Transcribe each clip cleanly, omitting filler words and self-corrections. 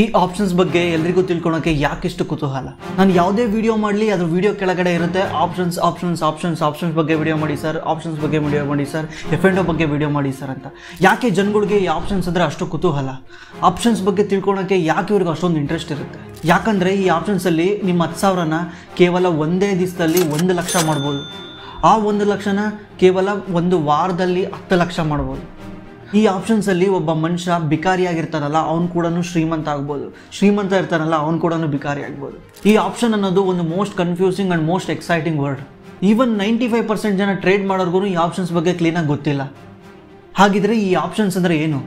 ಈ ಆಪ್ಷನ್ಸ್ ಬಗ್ಗೆ ಎಲ್ಲರಿಗೂ ತಿಳ್ಕೊಳ್ಳೋಕೆ ಯಾಕೆ ಇಷ್ಟು ಕುತೂಹಲ? ನಾನು ಯಾವುದೇ ವಿಡಿಯೋ ಮಾಡಲಿ ಅದರ ವಿಡಿಯೋ ಕೆಳಗಡೆ ಇರುತ್ತೆ ಆಪ್ಷನ್ಸ್ ಆಪ್ಷನ್ಸ್ ಆಪ್ಷನ್ಸ್ ಆಪ್ಷನ್ಸ್ ಬಗ್ಗೆ ವಿಡಿಯೋ ಮಾಡಿ ಸರ್, ಆಪ್ಷನ್ಸ್ ಬಗ್ಗೆ ವಿಡಿಯೋ ಮಾಡಿ ಸರ್, ಎಫ್&ಓ ಬಗ್ಗೆ ವಿಡಿಯೋ ಮಾಡಿ ಸರ್ ಅಂತ. ಯಾಕೆ ಜನಗಳಿಗೆ ಈ ಆಪ್ಷನ್ಸ್ ಅಂದ್ರೆ ಅಷ್ಟು ಕುತೂಹಲ? ಆಪ್ಷನ್ಸ್ ಬಗ್ಗೆ ತಿಳ್ಕೊಳ್ಳೋಕೆ ಯಾಕೆ ಇವರಿಗೆ ಅಷ್ಟೊಂದು ಇಂಟ್ರೆಸ್ಟ್ ಇರುತ್ತೆ? ಯಾಕಂದರೆ ಈ ಆಪ್ಷನ್ಸಲ್ಲಿ ನಿಮ್ಮ 10,000ನ ಕೇವಲ ಒಂದೇ ದಿವಸದಲ್ಲಿ 1 ಲಕ್ಷ ಮಾಡ್ಬೋದು. ಆ 1 ಲಕ್ಷನ ಕೇವಲ ಒಂದು ವಾರದಲ್ಲಿ 10 ಲಕ್ಷ ಮಾಡ್ಬೋದು. ಈ ಆಪ್ಷನ್ಸ್ ಅಲ್ಲಿ ಒಬ್ಬ ಮನುಷ್ಯ ಬಿಕಾರಿಯಾಗಿರ್ತಾನಲ್ಲ ಅವನು ಕೂಡ ಶ್ರೀಮಂತ ಆಗ್ಬೋದು, ಶ್ರೀಮಂತ ಇರ್ತಾನಲ್ಲ ಅವನು ಕೂಡ ಬಿಕಾರಿ ಆಗ್ಬೋದು. ಈ ಆಪ್ಷನ್ ಅನ್ನೋದು ಒಂದು most confusing and most exciting word. Even 95% ಜನ ಟ್ರೇಡ್ ಮಾಡೋರ್ಗೂ ಈ ಆಪ್ಷನ್ಸ್ ಬಗ್ಗೆ ಕ್ಲೀನಾಗಿ ಗೊತ್ತಿಲ್ಲ. ಹಾಗಿದ್ರೆ ಈ ಆಪ್ಷನ್ಸ್ ಅಂದರೆ ಏನು?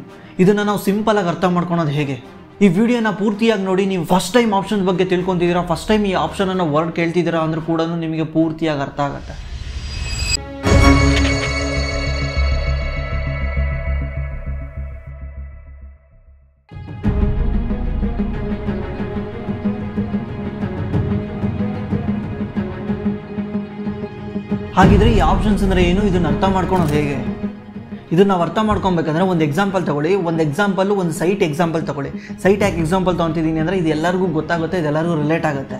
ಇದನ್ನು ನಾವು ಸಿಂಪಲಾಗಿ ಅರ್ಥ ಮಾಡ್ಕೊಳೋದು ಹೇಗೆ? ಈ ವಿಡಿಯೋನ ಪೂರ್ತಿಯಾಗಿ ನೋಡಿ. ನೀವು ಫಸ್ಟ್ ಟೈಮ್ ಆಪ್ಷನ್ಸ್ ಬಗ್ಗೆ ತಿಳ್ಕೊತಿದ್ದೀರಾ, ಫಸ್ಟ್ ಟೈಮ್ ಈ ಆಪ್ಷನನ್ನು ವರ್ಡ್ ಕೇಳ್ತಿದ್ದೀರಾ ಅಂದರೂ ಕೂಡ ನಿಮಗೆ ಪೂರ್ತಿಯಾಗಿ ಅರ್ಥ ಆಗುತ್ತೆ. ಹಾಗಿದ್ರೆ ಈ ಆಪ್ಷನ್ಸ್ ಅಂದರೆ ಏನು, ಇದನ್ನು ಅರ್ಥ ಮಾಡ್ಕೊಳೋದು ಹೇಗೆ? ಇದನ್ನು ನಾವು ಅರ್ಥ ಮಾಡ್ಕೊಬೇಕಂದ್ರೆ ಒಂದು ಎಕ್ಸಾಂಪಲ್ ತಗೊಳ್ಳಿ. ಒಂದು ಎಕ್ಸಾಂಪಲ್ಲು ಒಂದು ಸೈಟ್ ಎಕ್ಸಾಂಪಲ್ ತಗೊಳ್ಳಿ. ಸೈಟ್ ಯಾಕೆ ಎಕ್ಸಾಂಪಲ್ ತೊಗೊತಿದ್ದೀನಿ ಅಂದರೆ ಇದು ಎಲ್ಲರಿಗೂ ಗೊತ್ತಾಗುತ್ತೆ, ಇದು ಎಲ್ಲರಿಗೂ ರಿಲೇಟ್ ಆಗುತ್ತೆ.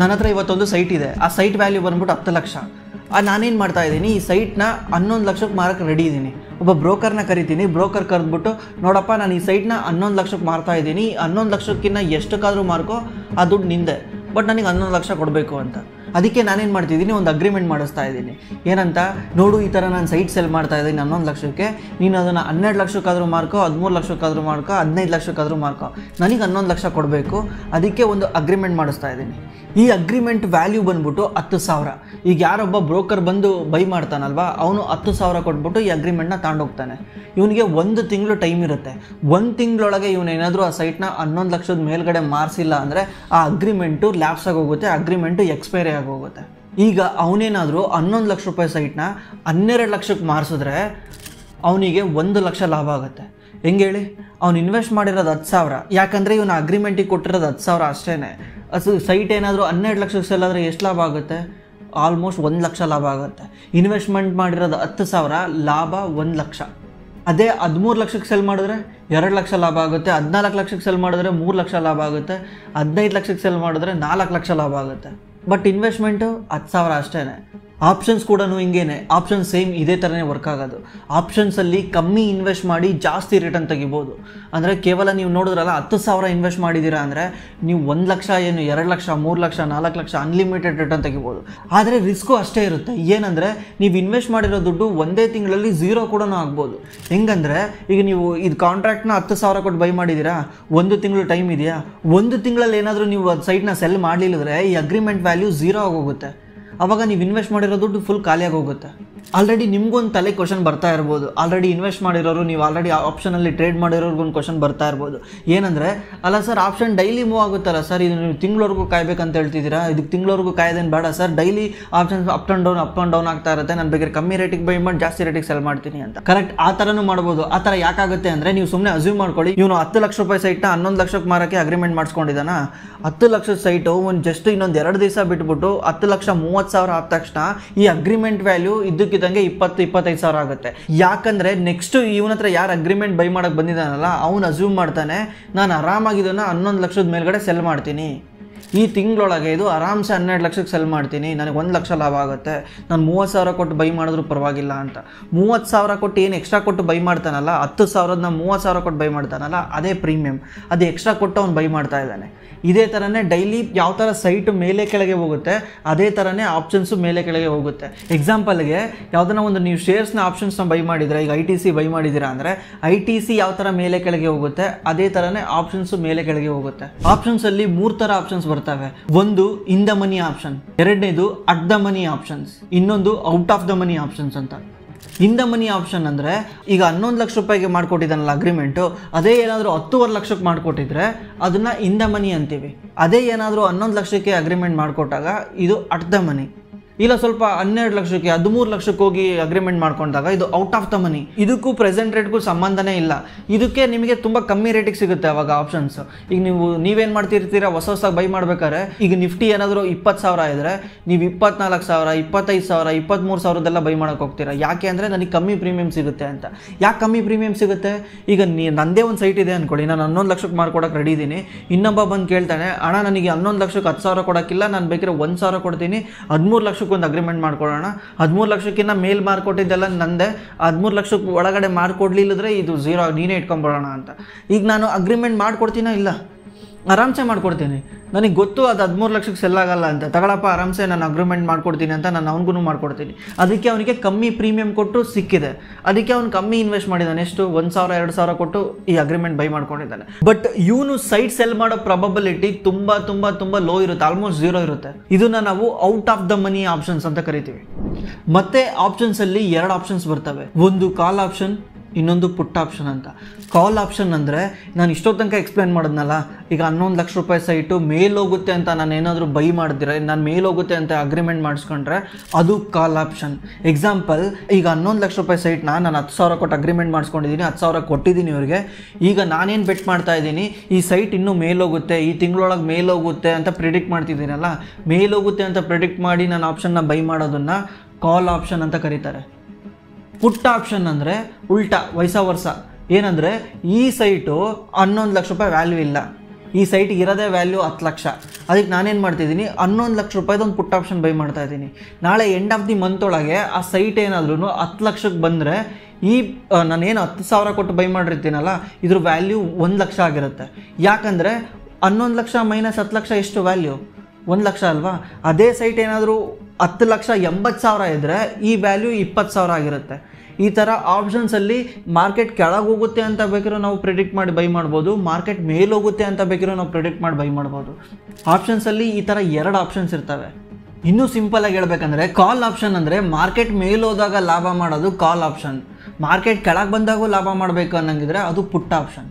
ನನ್ನ ಹತ್ರ ಇವತ್ತೊಂದು ಸೈಟ್ ಇದೆ, ಆ ಸೈಟ್ ವ್ಯಾಲ್ಯೂ ಬಂದ್ಬಿಟ್ಟು 10 ಲಕ್ಷ. ನಾನೇನು ಮಾಡ್ತಾಯಿದ್ದೀನಿ, ಈ ಸೈಟ್ನ 11 ಲಕ್ಷಕ್ಕೆ ಮಾರಕ್ಕೆ ರೆಡಿ ಇದ್ದೀನಿ. ಒಬ್ಬ ಬ್ರೋಕರ್ನ ಕರಿತೀನಿ, ಬ್ರೋಕರ್ ಕರೆದ್ಬಿಟ್ಟು ನೋಡಪ್ಪ ನಾನು ಈ ಸೈಟ್ನ 11 ಲಕ್ಷಕ್ಕೆ ಮಾರ್ತಾ ಇದ್ದೀನಿ, 11 ಲಕ್ಷಕ್ಕಿಂತ ಎಷ್ಟಕ್ಕಾದರೂ ಮಾರ್ಕೋ, ಆ ದುಡ್ಡು ನಿಂದೆ, ಬಟ್ ನನಗೆ 11 ಲಕ್ಷ ಕೊಡಬೇಕು ಅಂತ. ಅದಕ್ಕೆ ನಾನೇನು ಮಾಡ್ತಿದ್ದೀನಿ, ಒಂದು ಅಗ್ರಿಮೆಂಟ್ ಮಾಡಿಸ್ತಾ ಇದ್ದೀನಿ. ಏನಂತ ನೋಡು, ಈ ಥರ ನಾನು ಸೈಟ್ ಸೆಲ್ ಮಾಡ್ತಾ ಇದ್ದೀನಿ 11 ಲಕ್ಷಕ್ಕೆ, ನೀನು ಅದನ್ನು 12 ಲಕ್ಷಕ್ಕಾದರೂ ಮಾರ್ಕೋ, 13 ಲಕ್ಷಕ್ಕಾದರೂ ಮಾರ್ಕೋ, 15 ಲಕ್ಷಕ್ಕಾದರೂ ಮಾರ್ಕೋ, ನನಗೆ 11 ಲಕ್ಷ ಕೊಡಬೇಕು. ಅದಕ್ಕೆ ಒಂದು ಅಗ್ರಿಮೆಂಟ್ ಮಾಡಿಸ್ತಾ ಇದ್ದೀನಿ. ಈ ಅಗ್ರಿಮೆಂಟ್ ವ್ಯಾಲ್ಯೂ ಬಂದ್ಬಿಟ್ಟು 10,000. ಈಗ ಯಾರೊಬ್ಬ ಬ್ರೋಕರ್ ಬಂದು ಬೈ ಮಾಡ್ತಾನಲ್ವಾ, ಅವನು 10,000 ಕೊಟ್ಬಿಟ್ಟು ಈ ಅಗ್ರಿಮೆಂಟ್ನ ತಗೊಂಡೋಗ್ತಾನೆ. ಇವನಿಗೆ 1 ತಿಂಗಳು ಟೈಮ್ ಇರುತ್ತೆ. 1 ತಿಂಗಳೊಳಗೆ ಇವನೇನಾದರೂ ಆ ಸೈಟ್ನ 11 ಲಕ್ಷದ ಮೇಲ್ಗಡೆ ಮಾರಿಸಿಲ್ಲ ಅಂದರೆ ಆ ಅಗ್ರಿಮೆಂಟು ಲ್ಯಾಪ್ಸ್ ಆಗೋಗುತ್ತೆ, ಅಗ್ರಿಮೆಂಟು ಎಕ್ಸ್ಪೈರಿ ಆಗೋಗುತ್ತೆ. ಈಗ ಅವನೇನಾದರೂ 11 ಲಕ್ಷ ರೂಪಾಯಿ ಸೈಟ್ನ 12 ಲಕ್ಷಕ್ಕೆ ಮಾರಿಸಿದ್ರೆ ಅವನಿಗೆ 1 ಲಕ್ಷ ಲಾಭ ಆಗುತ್ತೆ. ಹೆಂಗೆ ಹೇಳಿ? ಅವ್ನು ಇನ್ವೆಸ್ಟ್ ಮಾಡಿರೋದು 10,000, ಯಾಕಂದರೆ ಇವನು ಅಗ್ರಿಮೆಂಟಿಗೆ ಕೊಟ್ಟಿರೋದು 10,000 ಅಷ್ಟೇ. ಅದು ಸೈಟ್ ಏನಾದರೂ 12 ಲಕ್ಷಕ್ಕೆ ಸೆಲ್ ಆದರೆ ಎಷ್ಟು ಲಾಭ ಆಗುತ್ತೆ? ಆಲ್ಮೋಸ್ಟ್ 1 ಲಕ್ಷ ಲಾಭ ಆಗುತ್ತೆ. ಇನ್ವೆಸ್ಟ್ಮೆಂಟ್ ಮಾಡಿರೋದು 10,000, ಲಾಭ 1 ಲಕ್ಷ. ಅದೇ 13 ಲಕ್ಷಕ್ಕೆ ಸೆಲ್ ಮಾಡಿದ್ರೆ 2 ಲಕ್ಷ ಲಾಭ ಆಗುತ್ತೆ, 14 ಲಕ್ಷಕ್ಕೆ ಸೆಲ್ ಮಾಡಿದ್ರೆ 3 ಲಕ್ಷ ಲಾಭ ಆಗುತ್ತೆ, 15 ಲಕ್ಷಕ್ಕೆ ಸೆಲ್ ಮಾಡಿದ್ರೆ 4 ಲಕ್ಷ ಲಾಭ ಆಗುತ್ತೆ. ಬಟ್ ಇನ್ವೆಸ್ಟ್ಮೆಂಟು 10,000 ಅಷ್ಟೇ. ಆಪ್ಷನ್ಸ್ ಕೂಡ ಹಿಂಗೇನೆ, ಆಪ್ಷನ್ಸ್ ಸೇಮ್ ಇದೇ ಥರನೇ ವರ್ಕ್ ಆಗೋದು. ಆಪ್ಷನ್ಸಲ್ಲಿ ಕಮ್ಮಿ ಇನ್ವೆಸ್ಟ್ ಮಾಡಿ ಜಾಸ್ತಿ ರಿಟರ್ನ್ ತೆಗಿಬೋದು. ಅಂದರೆ ಕೇವಲ ನೀವು ನೋಡಿದ್ರಲ್ಲ 10,000 ಇನ್ವೆಸ್ಟ್ ಮಾಡಿದ್ದೀರಾ ಅಂದರೆ ನೀವು 1 ಲಕ್ಷ ಏನು 2 ಲಕ್ಷ 3 ಲಕ್ಷ 4 ಲಕ್ಷ ಅನ್ಲಿಮಿಟೆಡ್ ರಿಟರ್ನ್ ತೆಗಿಬೋದು. ಆದರೆ ರಿಸ್ಕು ಅಷ್ಟೇ ಇರುತ್ತೆ. ಏನಂದರೆ ನೀವು ಇನ್ವೆಸ್ಟ್ ಮಾಡಿರೋ ದುಡ್ಡು ಒಂದೇ ತಿಂಗಳಲ್ಲಿ 0 ಕೂಡ ಆಗ್ಬೋದು. ಹೆಂಗಂದರೆ ಈಗ ನೀವು ಇದು ಕಾಂಟ್ರಾಕ್ಟ್ನ 10,000 ಕೊಟ್ಟು ಬೈ ಮಾಡಿದ್ದೀರಾ, 1 ತಿಂಗಳು ಟೈಮ್ ಇದೆಯಾ, 1 ತಿಂಗಳಲ್ಲಿ ಏನಾದರೂ ನೀವು ಅದು ಸೈಟ್ನ ಸೆಲ್ ಮಾಡಲಿಲ್ಲದ್ರೆ ಈ ಅಗ್ರಿಮೆಂಟ್ ವ್ಯಾಲ್ಯೂ 0 ಆಗೋಗುತ್ತೆ. ಆವಾಗ ನೀವು ಇನ್ವೆಸ್ಟ್ ಮಾಡಿರೋ ದುಡ್ಡು ಫುಲ್ ಖಾಲಿಯಾಗಿ ಹೋಗುತ್ತೆ. ಆಲ್ರೆಡಿ ನಿಮಗೊಂದು ತಲೆ ಕ್ವಶನ್ ಬರ್ತಾ ಇರ್ಬೋದು, ಆಲ್ರೆಡಿ ಇನ್ವೆಸ್ಟ್ ಮಾಡಿರೋರು, ನೀವು ಆಲ್ರೆಡಿ ಆಪ್ಷನಲ್ಲಿ ಟ್ರೇಡ್ ಮಾಡಿರೋರ್ಗೊಂದು ಕ್ವಶನ್ ಬರ್ತಾ ಇರ್ಬೋದು. ಏನಂದರೆ ಅಲ್ಲ ಸರ್ ಆಪ್ಷನ್ ಡೈಲಿ ಮೂವ್ ಆಗುತ್ತಲ್ಲ ಸರ್, ಇದು ನೀವು ತಿಂಗಳವರೆಗೂ ಕಾಯ್ಬೇಕಂತ ಹೇಳ್ತಿದ್ದೀರಾ, ಇದಕ್ಕೆ ತಿಂಗಳವರೆಗೂ ಕಾಯ್ದೇನು ಬೇಡ sir, daily options up and down ಆಗ್ತಾ ಇರುತ್ತೆ, ನಾನು ಬೇಕಾದ್ರೆ ಕಮ್ಮಿ ರೇಟಿಗೆ ಬೈ ಮಾಡಿ ಜಾಸ್ತಿ ರೇಟಿಗೆ ಸೆಲ್ ಮಾಡ್ತೀನಿ ಅಂತ. ಕರೆಕ್ಟ್, ಆ ಥರನೂ ಮಾಡ್ಬೋದು. ಆ ಥರ ಯಾಕಾಗುತ್ತೆ ಅಂದರೆ ನೀವು ಸುಮ್ಮನೆ ಅಸ್ಯೂಮ್ ಮಾಡ್ಕೊಳ್ಳಿ, ಇವನು 10 ಲಕ್ಷ ರೂಪಾಯಿ ಸೈಟ್ನ 11 ಲಕ್ಷಕ್ಕೆ ಮಾರೋಕ್ಕೆ ಅಗ್ರಿಮೆಂಟ್ ಮಾಡಿಸ್ಕೊಂಡಿದ್ದಾನ. 10 ಲಕ್ಷದ ಸೈಟು ಒಂದು ಜಸ್ಟ್ ಇನ್ನೊಂದು 2 ದಿವಸ ಬಿಟ್ಬಿಟ್ಟು 10,30,000 ಆದ ತಕ್ಷಣ ಈ ಅಗ್ರಿಮೆಂಟ್ ವ್ಯಾಲ್ಯೂ ಇದಕ್ಕಿದ್ದಂಗೆ 20-25,000 ಆಗುತ್ತೆ. ಯಾಕಂದ್ರೆ ನೆಕ್ಸ್ಟ್ ಇವನ ಹತ್ರ ಯಾರು ಅಗ್ರಿಮೆಂಟ್ ಬೈ ಮಾಡಕ್ಕೆ ಬಂದಿದ್ದಾನಲ್ಲ ಅವನು ಅಸ್ಯೂಮ್ ಮಾಡ್ತಾನೆ, ನಾನು ಆರಾಮಾಗಿ ಇದನ್ನು 11 ಲಕ್ಷದ ಮೇಲ್ಗಡೆ ಸೆಲ್ ಮಾಡ್ತೀನಿ, ಈ ತಿಂಗಳೊಳಗೆ ಇದು ಆರಾಮ್ಸೆ 12 ಲಕ್ಷಕ್ಕೆ ಸೆಲ್ ಮಾಡ್ತೀನಿ, ನನಗೆ 1 ಲಕ್ಷ ಲಾಭ ಆಗುತ್ತೆ, ನಾನು 30,000 ಕೊಟ್ಟು ಬೈ ಮಾಡಿದ್ರೂ ಪರವಾಗಿಲ್ಲ ಅಂತ. 30,000 ಕೊಟ್ಟು ಏನು ಎಕ್ಸ್ಟ್ರಾ ಕೊಟ್ಟು ಬೈ ಮಾಡ್ತಾನಲ್ಲ, 10,000ನ 30,000 ಕೊಟ್ಟು ಬೈ ಮಾಡ್ತಾನಲ್ಲ, ಅದೇ ಪ್ರೀಮಿಯಂ, ಅದೇ ಎಕ್ಸ್ಟ್ರಾ ಕೊಟ್ಟು ಅವ್ನು ಬೈ ಮಾಡ್ತಾ ಇದ್ದಾನೆ. ಇದೇ ಥರನೇ ಡೈಲಿ ಯಾವ ಥರ ಸೈಟ್ ಮೇಲೆ ಕೆಳಗೆ ಹೋಗುತ್ತೆ ಅದೇ ಥರನೇ ಆಪ್ಷನ್ಸು ಮೇಲೆ ಕೆಳಗೆ ಹೋಗುತ್ತೆ. ಎಕ್ಸಾಂಪಲ್ಗೆ ಯಾವುದನ್ನ ಒಂದು ನೀವು ಶೇರ್ಸ್ನ ಆಪ್ಷನ್ಸ್ನ ಬೈ ಮಾಡಿದರೆ, ಈಗ ITC ಬೈ ಮಾಡಿದ್ದೀರಾ ಅಂದರೆ ITC ಯಾವ ಥರ ಮೇಲೆ ಕೆಳಗೆ ಹೋಗುತ್ತೆ ಅದೇ ಥರನೇ ಆಪ್ಷನ್ಸು ಮೇಲೆ ಕೆಳಗೆ ಹೋಗುತ್ತೆ. ಆಪ್ಷನ್ಸಲ್ಲಿ 3 ಥರ ಆಪ್ಷನ್ಸ್ ಬರ್ತವೆ. ಒಂದು ಇನ್ ದ ಮನಿ ಆಪ್ಷನ್, ಎರಡನೇದು ಅಟ್ ದ ಮನಿ ಆಪ್ಷನ್ಸ್, ಇನ್ನೊಂದು out of the money options ಅಂತ. ಇನ್ ದ ಮನಿ ಆಪ್ಷನ್ ಅಂದರೆ ಈಗ 11 ಲಕ್ಷ ರೂಪಾಯಿಗೆ ಮಾಡಿಕೊಟ್ಟಿದ್ದಾನಲ್ಲ ಅಗ್ರಿಮೆಂಟು, ಅದೇ ಏನಾದರೂ 10.25 ಲಕ್ಷಕ್ಕೆ ಮಾಡಿಕೊಟ್ಟಿದ್ರೆ ಅದನ್ನು ಇನ್ ದ ಮನಿ ಅಂತೀವಿ. ಅದೇ ಏನಾದರೂ 11 ಲಕ್ಷಕ್ಕೆ ಅಗ್ರಿಮೆಂಟ್ ಮಾಡಿಕೊಟ್ಟಾಗ ಇದು ಅಟ್ ದ ಮನಿ. ಇಲ್ಲ ಸ್ವಲ್ಪ 12 ಲಕ್ಷಕ್ಕೆ 13 ಲಕ್ಷಕ್ಕೆ ಹೋಗಿ ಅಗ್ರಿಮೆಂಟ್ ಮಾಡ್ಕೊಂಡಾಗ ಇದು ಔಟ್ ಆಫ್ ದ ಮನಿ. ಇದಕ್ಕೂ ಪ್ರೆಸೆಂಟ್ ರೇಟ್ ಗೂ ಸಂಬಂಧನೇ ಇಲ್ಲ. ಇದಕ್ಕೆ ನಿಮಗೆ ತುಂಬಾ ಕಮ್ಮಿ ರೇಟ್ ಗೆ ಸಿಗುತ್ತೆ ಆವಾಗ ಆಪ್ಷನ್ಸ್. ಈಗ ನೀವೇನ್ ಮಾಡ್ತಿರ್ತೀರಾ ಹೊಸಸಾಗಿ ಬೈ ಮಾಡಬೇಕಾದ್ರೆ ಈಗ ನಿಫ್ಟಿ ಏನಾದರೂ 20000 ಇದ್ರೆ ನೀವು 24000 25000 23000 ದೆಲ್ಲ ಬೈ ಮಾಡಕ ಹೋಗ್ತೀರಾ. ಯಾಕೆ ಅಂದ್ರೆ ನನಗೆ ಕಮ್ಮಿ ಪ್ರೀಮಿಯಂ ಸಿಗುತ್ತೆ ಅಂತ. ಯಾಕೆ ಕಮ್ಮಿ ಪ್ರೀಮಿಯಂ ಸಿಗುತ್ತೆ? ಈಗ ನಂದೇ ಒಂದು ಸೈಟ್ ಇದೆ ಅನ್ಕೊಳ್ಳಿ, ನಾನು 11 ಲಕ್ಷಕ್ಕೆ ಮಾರ್ಕೊಡಕ್ಕೆ ರೆಡಿ ಇದೀನಿ. ಇನ್ನೊಬ್ಬ ಬಂದು ಕೇಳ್ತಾನೆ, ಅಣ್ಣ ನನಗೆ 11 ಲಕ್ಷಕ್ಕೆ 10000 ಕೊಡಕ್ಕಿಲ್ಲ, ನಾನು ಬೇಕಿದ್ರೆ 1000 ಕೊಡ್ತೀನಿ, 13 ಲಕ್ಷಕ್ಕೆ ಒಂದು ಅಗ್ರಿಮೆಂಟ್ ಮಾಡ್ಕೊಳ್ಳೋಣ, 13 ಲಕ್ಷಕ್ಕಿಂತ ಮೇಲ್ ಮಾರ್ಕೊಟ್ಟಿದ್ದೆಲ್ಲ ನಂದೆ, 13 ಲಕ್ಷಕ್ಕೆ ಒಳಗಡೆ ಮಾರ್ಕೊಡ್ಲಿಲ್ಲದ್ರೆ ಇದು ಝೀರೋ, ನೀನೇ ಇಟ್ಕೊಂಡ್ಬಿಡೋಣ ಅಂತ. ಈಗ ನಾನು ಅಗ್ರಿಮೆಂಟ್ ಮಾಡ್ಕೊಡ್ತೀನ? ಇಲ್ಲ, ಆರಾಮ್ಸೆ ಮಾಡ್ಕೊಡ್ತೀನಿ. ನನಗೆ ಗೊತ್ತು ಅದು 13 ಲಕ್ಷಕ್ಕೆ ಸೆಲ್ ಆಗಲ್ಲ ಅಂತ. ತಗೊಳಪ್ಪ ಆರಾಮ್ಸೆ, ನಾನು ಅಗ್ರಿಮೆಂಟ್ ಮಾಡ್ಕೊಡ್ತೀನಿ ಅಂತ ನಾನು ಅವ್ನಿಗೂ ಮಾಡ್ಕೊಡ್ತೀನಿ. ಅದಕ್ಕೆ ಅವನಿಗೆ ಕಮ್ಮಿ ಪ್ರೀಮಿಯಂ ಕೊಟ್ಟು ಸಿಕ್ಕಿದೆ. ಅದಕ್ಕೆ ಅವ್ನು ಕಮ್ಮಿ ಇನ್ವೆಸ್ಟ್ ಮಾಡಿದ್ದಾನೆ, ಎಷ್ಟು 1000 2000 ಕೊಟ್ಟು ಈ ಅಗ್ರಿಮೆಂಟ್ ಬೈ ಮಾಡ್ಕೊಂಡಿದ್ದಾನೆ. ಬಟ್ ಇವನು ಸೈಟ್ ಸೆಲ್ ಮಾಡೋ ಪ್ರಾಬಬಿಲಿಟಿ ತುಂಬಾ ತುಂಬಾ ತುಂಬಾ ಲೋ ಇರುತ್ತೆ, ಆಲ್ಮೋಸ್ಟ್ ಝೀರೋ ಇರುತ್ತೆ. ಇದನ್ನ ನಾವು out of the money options ಅಂತ ಕರಿತೀವಿ. ಮತ್ತೆ ಆಪ್ಷನ್ಸ್ ಅಲ್ಲಿ 2 ಆಪ್ಷನ್ಸ್ ಬರ್ತವೆ, ಒಂದು ಕಾಲ್ ಆಪ್ಷನ್, ಇನ್ನೊಂದು ಪುಟ್ ಆಪ್ಷನ್ ಅಂತ. ಕಾಲ್ ಆಪ್ಷನ್ ಅಂದರೆ ನಾನು ಇಷ್ಟೋ ತನಕ ಎಕ್ಸ್ಪ್ಲೇನ್ ಮಾಡಿದ್ನಲ್ಲ, ಈಗ 11 ಲಕ್ಷ ರೂಪಾಯಿ ಸೈಟು ಮೇಲೋಗುತ್ತೆ ಅಂತ ನಾನು ಏನಾದರೂ ಬೈ ಮಾಡಿದ್ರೆ, ನಾನು ಮೇಲೋಗುತ್ತೆ ಅಂತ ಅಗ್ರಿಮೆಂಟ್ ಮಾಡಿಸ್ಕೊಂಡ್ರೆ ಅದು ಕಾಲ್ ಆಪ್ಷನ್. ಎಕ್ಸಾಂಪಲ್, ಈಗ 11 ಲಕ್ಷ ರೂಪಾಯಿ ಸೈಟ್ನ ನಾನು 10000 ಕೊಟ್ಟು ಅಗ್ರಿಮೆಂಟ್ ಮಾಡಿಸ್ಕೊಂಡಿದ್ದೀನಿ, 10000 ಕೊಟ್ಟಿದ್ದೀನಿ ಇವ್ರಿಗೆ. ಈಗ ನಾನೇನು ಬೆಟ್ ಮಾಡ್ತಾ ಇದ್ದೀನಿ, ಈ ಸೈಟ್ ಇನ್ನೂ ಮೇಲೋಗುತ್ತೆ, ಈ ತಿಂಗಳೊಳಗೆ ಮೇಲೋಗುತ್ತೆ ಅಂತ ಪ್ರಿಡಿಕ್ಟ್ ಮಾಡ್ತಿದ್ದೀನಲ್ಲ, ಮೇಲೋಗುತ್ತೆ ಅಂತ ಪ್ರಿಡಿಕ್ಟ್ ಮಾಡಿ ನಾನು ಆಪ್ಷನ್ನ ಬೈ ಮಾಡೋದನ್ನು ಕಾಲ್ ಆಪ್ಷನ್ ಅಂತ ಕರೀತಾರೆ. ಪುಟ್ ಆಪ್ಷನ್ ಅಂದರೆ ಉಲ್ಟಾ, ವಯಸ್ಸ ವರ್ಷ. ಏನಂದರೆ ಈ ಸೈಟು 11 ಲಕ್ಷ ರೂಪಾಯಿ ವ್ಯಾಲ್ಯೂ ಇಲ್ಲ, ಈ ಸೈಟ್ಗೆ ಇರೋದೇ ವ್ಯಾಲ್ಯೂ 10 ಲಕ್ಷ. ಅದಕ್ಕೆ ನಾನೇನು ಮಾಡ್ತಿದ್ದೀನಿ, 11 ಲಕ್ಷ ರೂಪಾಯಿದೊಂದು ಪುಟ್ ಆಪ್ಷನ್ ಬೈ ಮಾಡ್ತಾ ಇದ್ದೀನಿ. ನಾಳೆ ಎಂಡ್ ಆಫ್ ದಿ ಮಂತ್ ಒಳಗೆ ಆ ಸೈಟ್ ಏನಾದ್ರೂ 10 ಲಕ್ಷಕ್ಕೆ ಬಂದರೆ ಈ ನಾನೇನು 10000 ಕೊಟ್ಟು ಬೈ ಮಾಡಿರ್ತೀನಲ್ಲ, ಇದ್ರ ವ್ಯಾಲ್ಯೂ 1 ಲಕ್ಷ ಆಗಿರುತ್ತೆ. ಯಾಕಂದರೆ 11 ಲಕ್ಷ ಮೈನಸ್ 10 ಲಕ್ಷ ಎಷ್ಟು ವ್ಯಾಲ್ಯೂ? 1 ಲಕ್ಷ ಅಲ್ವಾ. ಅದೇ ಸೈಟ್ ಏನಾದರೂ 10,80,000 ಇದ್ದರೆ ಈ ವ್ಯಾಲ್ಯೂ 20,000 ಆಗಿರುತ್ತೆ. ಈ ಥರ ಆಪ್ಷನ್ಸಲ್ಲಿ ಮಾರ್ಕೆಟ್ ಕೆಳಗೆ ಹೋಗುತ್ತೆ ಅಂತ ಬೇಕಿರೋ ನಾವು ಪ್ರಿಡಿಕ್ಟ್ ಮಾಡಿ ಬೈ ಮಾಡ್ಬೋದು, ಮಾರ್ಕೆಟ್ ಮೇಲೋಗುತ್ತೆ ಅಂತ ಬೇಕಿರೋ ನಾವು ಪ್ರಿಡಿಕ್ಟ್ ಮಾಡಿ ಬೈ ಮಾಡ್ಬೋದು. ಆಪ್ಷನ್ಸಲ್ಲಿ ಈ ಥರ 2 ಆಪ್ಷನ್ಸ್ ಇರ್ತವೆ. ಇನ್ನೂ ಸಿಂಪಲಾಗಿ ಹೇಳ್ಬೇಕಂದ್ರೆ ಕಾಲ್ ಆಪ್ಷನ್ ಅಂದರೆ ಮಾರ್ಕೆಟ್ ಮೇಲೋದಾಗ ಲಾಭ ಮಾಡೋದು ಕಾಲ್ ಆಪ್ಷನ್. ಮಾರ್ಕೆಟ್ ಕೆಳಗೆ ಬಂದಾಗೂ ಲಾಭ ಮಾಡಬೇಕು ಅನ್ನಂಗಿದ್ರೆ ಅದು ಪುಟ್ ಆಪ್ಷನ್.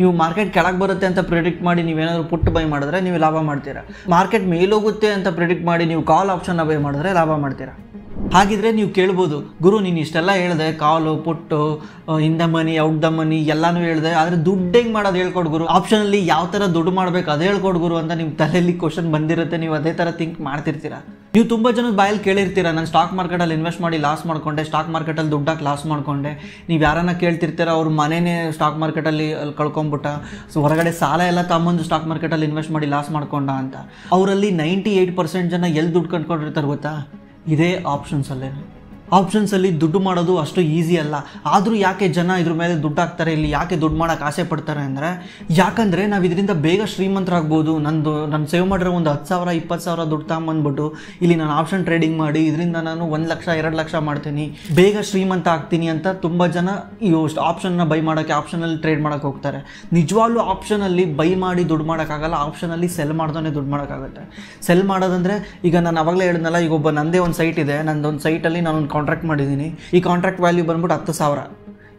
ನೀವು ಮಾರ್ಕೆಟ್ ಕೆಳಗೆ ಬರುತ್ತೆ ಅಂತ ಪ್ರಿಡಿಕ್ಟ್ ಮಾಡಿ ನೀವೇನಾದರೂ ಪುಟ್ ಬೈ ಮಾಡಿದ್ರೆ ನೀವು ಲಾಭ ಮಾಡ್ತೀರಾ, ಮಾರ್ಕೆಟ್ ಮೇಲೋಗುತ್ತೆ ಅಂತ ಪ್ರಿಡಿಕ್ಟ್ ಮಾಡಿ ನೀವು ಕಾಲ್ ಆಪ್ಷನ್ನ ಬೈ ಮಾಡಿದ್ರೆ ಲಾಭ ಮಾಡ್ತೀರಾ. ಹಾಗಿದ್ರೆ ನೀವು ಕೇಳ್ಬೋದು, ಗುರು ನೀನು ಇಷ್ಟೆಲ್ಲ ಹೇಳಿದೆ, call put in the money out the money ಎಲ್ಲನೂ ಹೇಳಿದೆ, ಆದರೆ ದುಡ್ಡು ಹೆಂಗೆ ಮಾಡೋದು ಹೇಳ್ಕೊಡು ಗುರು, ಆಪ್ಷನಲ್ಲಿ ಯಾವ ಥರ ದುಡ್ಡು ಮಾಡಬೇಕು ಅದು ಹೇಳ್ಕೊಡು ಗುರು ಅಂತ ನಿಮ್ಮ ತಲೆಯಲ್ಲಿ ಕ್ವಶನ್ ಬಂದಿರುತ್ತೆ. ನೀವು ಅದೇ ಥರ ಥಿಂಕ್ ಮಾಡ್ತಿರ್ತೀರಾ. ನೀವು ತುಂಬ ಜನ ಬಾಯಲ್ಲಿ ಕೇಳಿರ್ತೀರ, ನಾನು ಸ್ಟಾಕ್ ಮಾರ್ಕೆಟಲ್ಲಿ ಇನ್ವೆಸ್ಟ್ ಮಾಡಿ ಲಾಸ್ ಮಾಡಿಕೊಂಡೆ, ಸ್ಟಾಕ್ ಮಾರ್ಕೆಟಲ್ಲಿ ದುಡ್ಡಾಕಿ ಲಾಸ್ ಮಾಡಿಕೊಂಡೆ. ನೀವು ಯಾರನ್ನ ಕೇಳ್ತಿರ್ತೀರ, ಅವ್ರ ಮನೆಯೇ ಸ್ಟಾಕ್ ಮಾರ್ಕೆಟಲ್ಲಿ ಕಳ್ಕೊಂಬಿಟ್ಟ, ಸೊ ಹೊರಗಡೆ ಸಾಲ ಎಲ್ಲ ತಗೊಂಬಂದು ಸ್ಟಾಕ್ ಮಾರ್ಕೆಟಲ್ಲಿ ಇನ್ವೆಸ್ಟ್ ಮಾಡಿ ಲಾಸ್ ಮಾಡ್ಕೊಂಡ ಅಂತ. ಅವರಲ್ಲಿ 98% ಜನ ಎಲ್ಲಿ ದುಡ್ಡು ಕಂಡುಕೊಂಡಿರ್ತಾರೆ ಗೊತ್ತಾ? ಇದೇ ಆಪ್ಷನ್ಸಲ್ಲಿ ದುಡ್ಡು ಮಾಡೋದು ಅಷ್ಟು ಈಸಿ ಅಲ್ಲ. ಆದರೂ ಯಾಕೆ ಜನ ಇದ್ರ ಮೇಲೆ ದುಡ್ಡು ಹಾಕ್ತಾರೆ, ಇಲ್ಲಿ ಯಾಕೆ ದುಡ್ಡು ಮಾಡೋಕ್ಕೆ ಆಸೆ ಪಡ್ತಾರೆ ಅಂದರೆ, ಯಾಕಂದರೆ ನಾವು ಇದರಿಂದ ಬೇಗ ಶ್ರೀಮಂತರಾಗ್ಬೋದು. ನಾನು ಸೇವ್ ಮಾಡಿರೋ ಒಂದು 10,000 20,000 ದುಡ್ಡು ತಗೊಂಬಂದ್ಬಿಟ್ಟು ಇಲ್ಲಿ ನಾನು ಆಪ್ಷನ್ ಟ್ರೇಡಿಂಗ್ ಮಾಡಿ ಇದರಿಂದ ನಾನು 1 ಲಕ್ಷ 2 ಲಕ್ಷ ಮಾಡ್ತೀನಿ, ಬೇಗ ಶ್ರೀಮಂತ ಆಗ್ತೀನಿ ಅಂತ ತುಂಬ ಜನ ಈ ಆಪ್ಷನ್ನ ಬೈ ಮಾಡೋಕ್ಕೆ, ಆಪ್ಷನಲ್ಲಿ ಟ್ರೇಡ್ ಮಾಡೋಕ್ಕೆ ಹೋಗ್ತಾರೆ. ನಿಜವಾಗ್ಲೂ ಆಪ್ಷನಲ್ಲಿ ಬೈ ಮಾಡಿ ದುಡ್ಡು ಮಾಡೋಕ್ಕಾಗಲ್ಲ, ಆಪ್ಷನಲ್ಲಿ ಸೆಲ್ ಮಾಡ್ದೇ ದುಡ್ಡು ಮಾಡೋಕ್ಕಾಗುತ್ತೆ. ಸೆಲ್ ಮಾಡೋದಂದರೆ ಈಗ ನಾನು ಅವಾಗಲೇ ಹೇಳಿದ್ನಲ್ಲ, ಈಗ ಒಬ್ಬ ನಂದೇ ಒಂದು ಸೈಟ್ ಇದೆ, ನಂದೊಂದು ಸೈಟಲ್ಲಿ ನಾನೊಂದು ಕಾಂಟ್ರಾಕ್ಟ್ ಮಾಡಿದ್ದೀನಿ. ಈ ಕಾಂಟ್ರಾಕ್ಟ್ ವ್ಯಾಲ್ಯೂ ಬಂದ್ಬಿಟ್ಟು 10,000.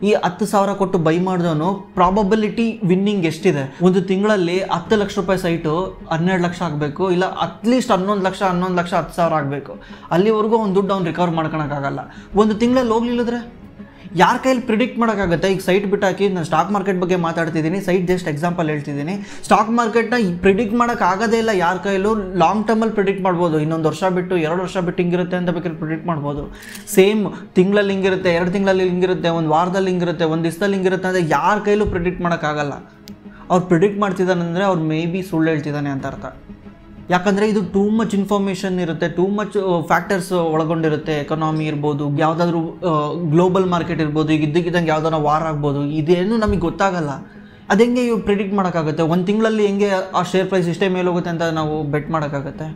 ಈ 10,000 ಕೊಟ್ಟು ಬೈ ಮಾಡಿದವನು ಪ್ರಾಬಬಿಲಿಟಿ ವಿನ್ನಿಂಗ್ ಎಷ್ಟಿದೆ? ಒಂದು ತಿಂಗಳಲ್ಲಿ 10 ಲಕ್ಷ ರೂಪಾಯಿ ಸೈಟು 12 ಲಕ್ಷ ಆಗಬೇಕು, ಇಲ್ಲ ಅಟ್ಲೀಸ್ಟ್ 11 ಲಕ್ಷ 10,000 ಆಗಬೇಕು. ಅಲ್ಲಿವರೆಗೂ ಒಂದು ದುಡ್ಡು ಅವ್ನು ರಿಕವರ್ ಮಾಡ್ಕೊಳಕ್ಕಾಗಲ್ಲ. ಒಂದು ತಿಂಗಳಲ್ಲಿ ಹೋಗ್ಲಿಲ್ಲದ್ರೆ ಯಾರ ಕೈಯಲ್ಲಿ ಪ್ರಿಡಿಕ್ಟ್ ಮಾಡೋಕ್ಕಾಗುತ್ತೆ? ಈಗ ಸೈಟ್ ಬಿಟ್ಟಾಕಿ ನಾನು ಸ್ಟಾಕ್ ಮಾರ್ಕೆಟ್ ಬಗ್ಗೆ ಮಾತಾಡ್ತಿದ್ದೀನಿ, ಸೈಟ್ ಜಸ್ಟ್ ಎಕ್ಸಾಂಪಲ್ ಹೇಳ್ತಿದ್ದೀನಿ. ಸ್ಟಾಕ್ ಮಾರ್ಕೆಟ್ನ ಪ್ರಿಡಿಕ್ಟ್ ಮಾಡೋಕ್ಕಾಗೋದೇ ಇಲ್ಲ ಯಾರ ಕೈಯಲ್ಲೂ. ಲಾಂಗ್ ಟರ್ಮಲ್ಲಿ ಪ್ರಿಡಿಕ್ಟ್ ಮಾಡ್ಬೋದು, ಇನ್ನೊಂದು ವರ್ಷ ಬಿಟ್ಟು 2 ವರ್ಷ ಬಿಟ್ಟು ಹಿಂಗಿರುತ್ತೆ ಅಂತ ಬೇಕಾದ್ರೆ ಪ್ರಿಡಿಕ್ಟ್ ಮಾಡ್ಬೋದು. ಸೇಮ್ ತಿಂಗಳಲ್ಲಿ ಹಿಂಗಿರುತ್ತೆ, 2 ತಿಂಗಳಲ್ಲಿ ಹಿಂಗಿರುತ್ತೆ, 1 ವಾರದಲ್ಲಿ ಹಿಂಗಿರುತ್ತೆ, 1 ದಿವಸದಲ್ಲಿ ಹಿಂಗಿರುತ್ತೆ ಅಂದರೆ ಯಾರ ಕೈಯಲ್ಲೂ ಪ್ರಿಡಿಕ್ಟ್ ಮಾಡೋಕ್ಕಾಗಲ್ಲ. ಅವ್ರು ಪ್ರಿಡಿಕ್ಟ್ ಮಾಡ್ತಿದ್ದಾನೆ ಅಂದರೆ ಅವ್ರು ಮೇ ಬಿ ಸುಳ್ಳು ಹೇಳ್ತಿದ್ದಾನೆ ಅಂತ ಅರ್ಥ. ಯಾಕಂದರೆ ಇದು ಟೂ ಮಚ್ ಇನ್ಫಾರ್ಮೇಷನ್ ಇರುತ್ತೆ, ಟೂ ಮಚ್ ಫ್ಯಾಕ್ಟರ್ಸ್ ಒಳಗೊಂಡಿರುತ್ತೆ. ಎಕನಾಮಿ ಇರ್ಬೋದು, ಯಾವುದಾದ್ರೂ ಗ್ಲೋಬಲ್ ಮಾರ್ಕೆಟ್ ಇರ್ಬೋದು, ಈಗ ಇದ್ದಕ್ಕಿದ್ದಂಗೆ ಯಾವುದಾದ್ರೂ ವಾರ್ ಆಗ್ಬೋದು. ಇದೇನು ನಮಗೆ ಗೊತ್ತಾಗಲ್ಲ, ಅದು ಹೆಂಗೆ ಇವು ಪ್ರಿಡಿಕ್ಟ್ ಮಾಡೋಕ್ಕಾಗುತ್ತೆ? ಒಂದು ತಿಂಗಳಲ್ಲಿ ಹೆಂಗೆ ಆ ಶೇರ್ ಪ್ರೈಸ್ ಇಷ್ಟೇ ಮೇಲೆ ಹೋಗುತ್ತೆ ಅಂತ ನಾವು ಬೆಟ್ ಮಾಡೋಕ್ಕಾಗುತ್ತೆ?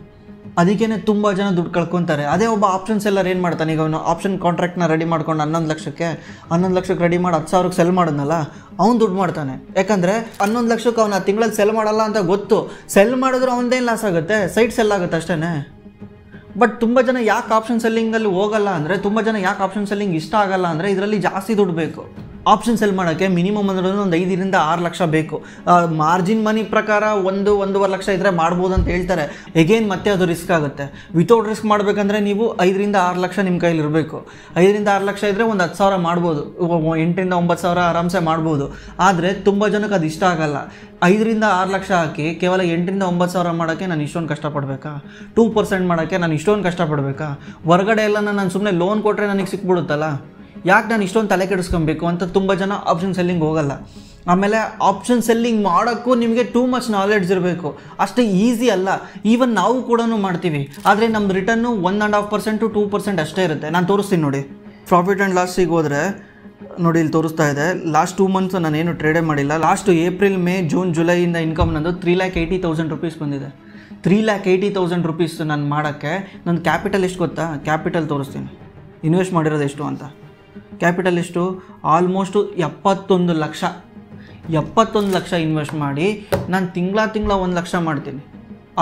ಅದಕ್ಕೇ ತುಂಬ ಜನ ದುಡ್ಡು ಕಳ್ಕೊತಾರೆ. ಅದೇ ಒಬ್ಬ ಆಪ್ಷನ್ಸ್ ಎಲ್ಲರ ಏನು ಮಾಡ್ತಾನೆ, ಈಗ ಅವನು ಆಪ್ಷನ್ ಕಾಂಟ್ರಾಕ್ಟ್ನ ರೆಡಿ ಮಾಡ್ಕೊಂಡು 11 ಲಕ್ಷಕ್ಕೆ ರೆಡಿ ಮಾಡಿ 10,000ಕ್ಕೆ ಸೆಲ್ ಮಾಡೋದ್ನಲ್ಲ, ಅವ್ನು ದುಡ್ಡು ಮಾಡ್ತಾನೆ. ಯಾಕಂದರೆ 11 ಲಕ್ಷಕ್ಕೆ ಅವ್ನು ಆ ತಿಂಗಳಲ್ಲಿ ಸೆಲ್ ಮಾಡಲ್ಲ ಅಂತ ಗೊತ್ತು. ಸೆಲ್ ಮಾಡಿದ್ರು ಅವ್ನದೇನು ಲಾಸ್ ಆಗುತ್ತೆ? ಸೈಟ್ ಸೆಲ್ ಆಗುತ್ತೆ ಅಷ್ಟೇ. ಬಟ್ ತುಂಬ ಜನ ಯಾಕೆ ಆಪ್ಷನ್ ಸೆಲ್ಲಿಂಗಲ್ಲಿ ಹೋಗಲ್ಲ ಅಂದರೆ, ತುಂಬ ಜನ ಯಾಕೆ ಆಪ್ಷನ್ ಸೆಲ್ಲಿಂಗ್ ಇಷ್ಟ ಆಗಲ್ಲ ಅಂದರೆ ಇದರಲ್ಲಿ ಜಾಸ್ತಿ ದುಡ್ಡು ಬೇಕು. ऑप्शन सेल में मिनिमम अंदर 6 लक्ष बेकु मार्जिन मनी प्रकार 1-1.25 लक्ष इतने अगेन मत अब रिस्क आगते विदाउट रिस्क नहीं 5-6 लक्ष निम्म कैल 5-6 लक्ष इतने 10,000 माडबहुदु 8-9,000 आराम से माडबहुदु आदरे तुम्बा जनक्के अदु इष्ट आगल्ल 5-6 लक्ष हाकि केवल 8-9,000 मोड़े नानु इष्टोंदु कष्टपडबेका 2% मोड़े नानु इष्टोंदु कष्टपडबेका ಹೊರಗಡೆ ಎಲ್ಲ ನಾನು ಸುಮ್ಮನೆ ಲೋನ್ ಕೊಟ್ರೆ ನನಗೆ ಸಿಕ್ಬಿಡುತ್ತಲ್ಲ ಯಾಕೆ ನಾನು ಇಷ್ಟೊಂದು ತಲೆ ಕೆಡಿಸ್ಕೊಬೇಕು ಅಂತ ತುಂಬ ಜನ ಆಪ್ಷನ್ ಸೆಲ್ಲಿಂಗ್ ಹೋಗಲ್ಲ. ಆಮೇಲೆ ಆಪ್ಷನ್ ಸೆಲ್ಲಿಂಗ್ ಮಾಡೋಕ್ಕೂ ನಿಮಗೆ ಟೂ ಮಚ್ ನಾಲೆಡ್ಜ್ ಇರಬೇಕು, ಅಷ್ಟೇ ಈಸಿ ಅಲ್ಲ. ಈವನ್ ನಾವು ಕೂಡ ಮಾಡ್ತೀವಿ, ಆದರೆ ನಮ್ಮ ರಿಟರ್ನು 1.5% 2% ಅಷ್ಟೇ ಇರುತ್ತೆ. ನಾನು ತೋರಿಸ್ತೀನಿ ನೋಡಿ, ಪ್ರಾಫಿಟ್ ಆ್ಯಂಡ್ ಲಾಸಿಗೆ ಹೋದರೆ ನೋಡಿ ಇಲ್ಲಿ ತೋರಿಸ್ತಾ ಇದೆ. ಲಾಸ್ಟ್ 2 ಮಂತ್ಸು ನಾನೇನು ಟ್ರೇಡೇ ಮಾಡಿಲ್ಲ. ಲಾಸ್ಟ್ ಏಪ್ರಿಲ್ ಮೇ ಜೂನ್ ಜುಲೈಯಿಂದ ಇನ್ಕಮ್ ನಂದು 3,80,000 ರೂಪೀಸ್ ಬಂದಿದೆ. 3,80,000 ರೂಪೀಸ್ ನಾನು ಮಾಡೋಕ್ಕೆ ನನ್ನ ಕ್ಯಾಪಿಟಲ್ ಎಷ್ಟು ಗೊತ್ತಾ? ಕ್ಯಾಪಿಟಲ್ ತೋರಿಸ್ತೀನಿ, ಇನ್ವೆಸ್ಟ್ ಮಾಡಿರೋದು ಎಷ್ಟು ಅಂತ. ಕ್ಯಾಪಿಟಲ್ ಎಷ್ಟು? ಆಲ್ಮೋಸ್ಟು 71 ಲಕ್ಷ. 71 ಲಕ್ಷ ಇನ್ವೆಸ್ಟ್ ಮಾಡಿ ನಾನು ತಿಂಗಳ 1 ಲಕ್ಷ ಮಾಡ್ತೀನಿ.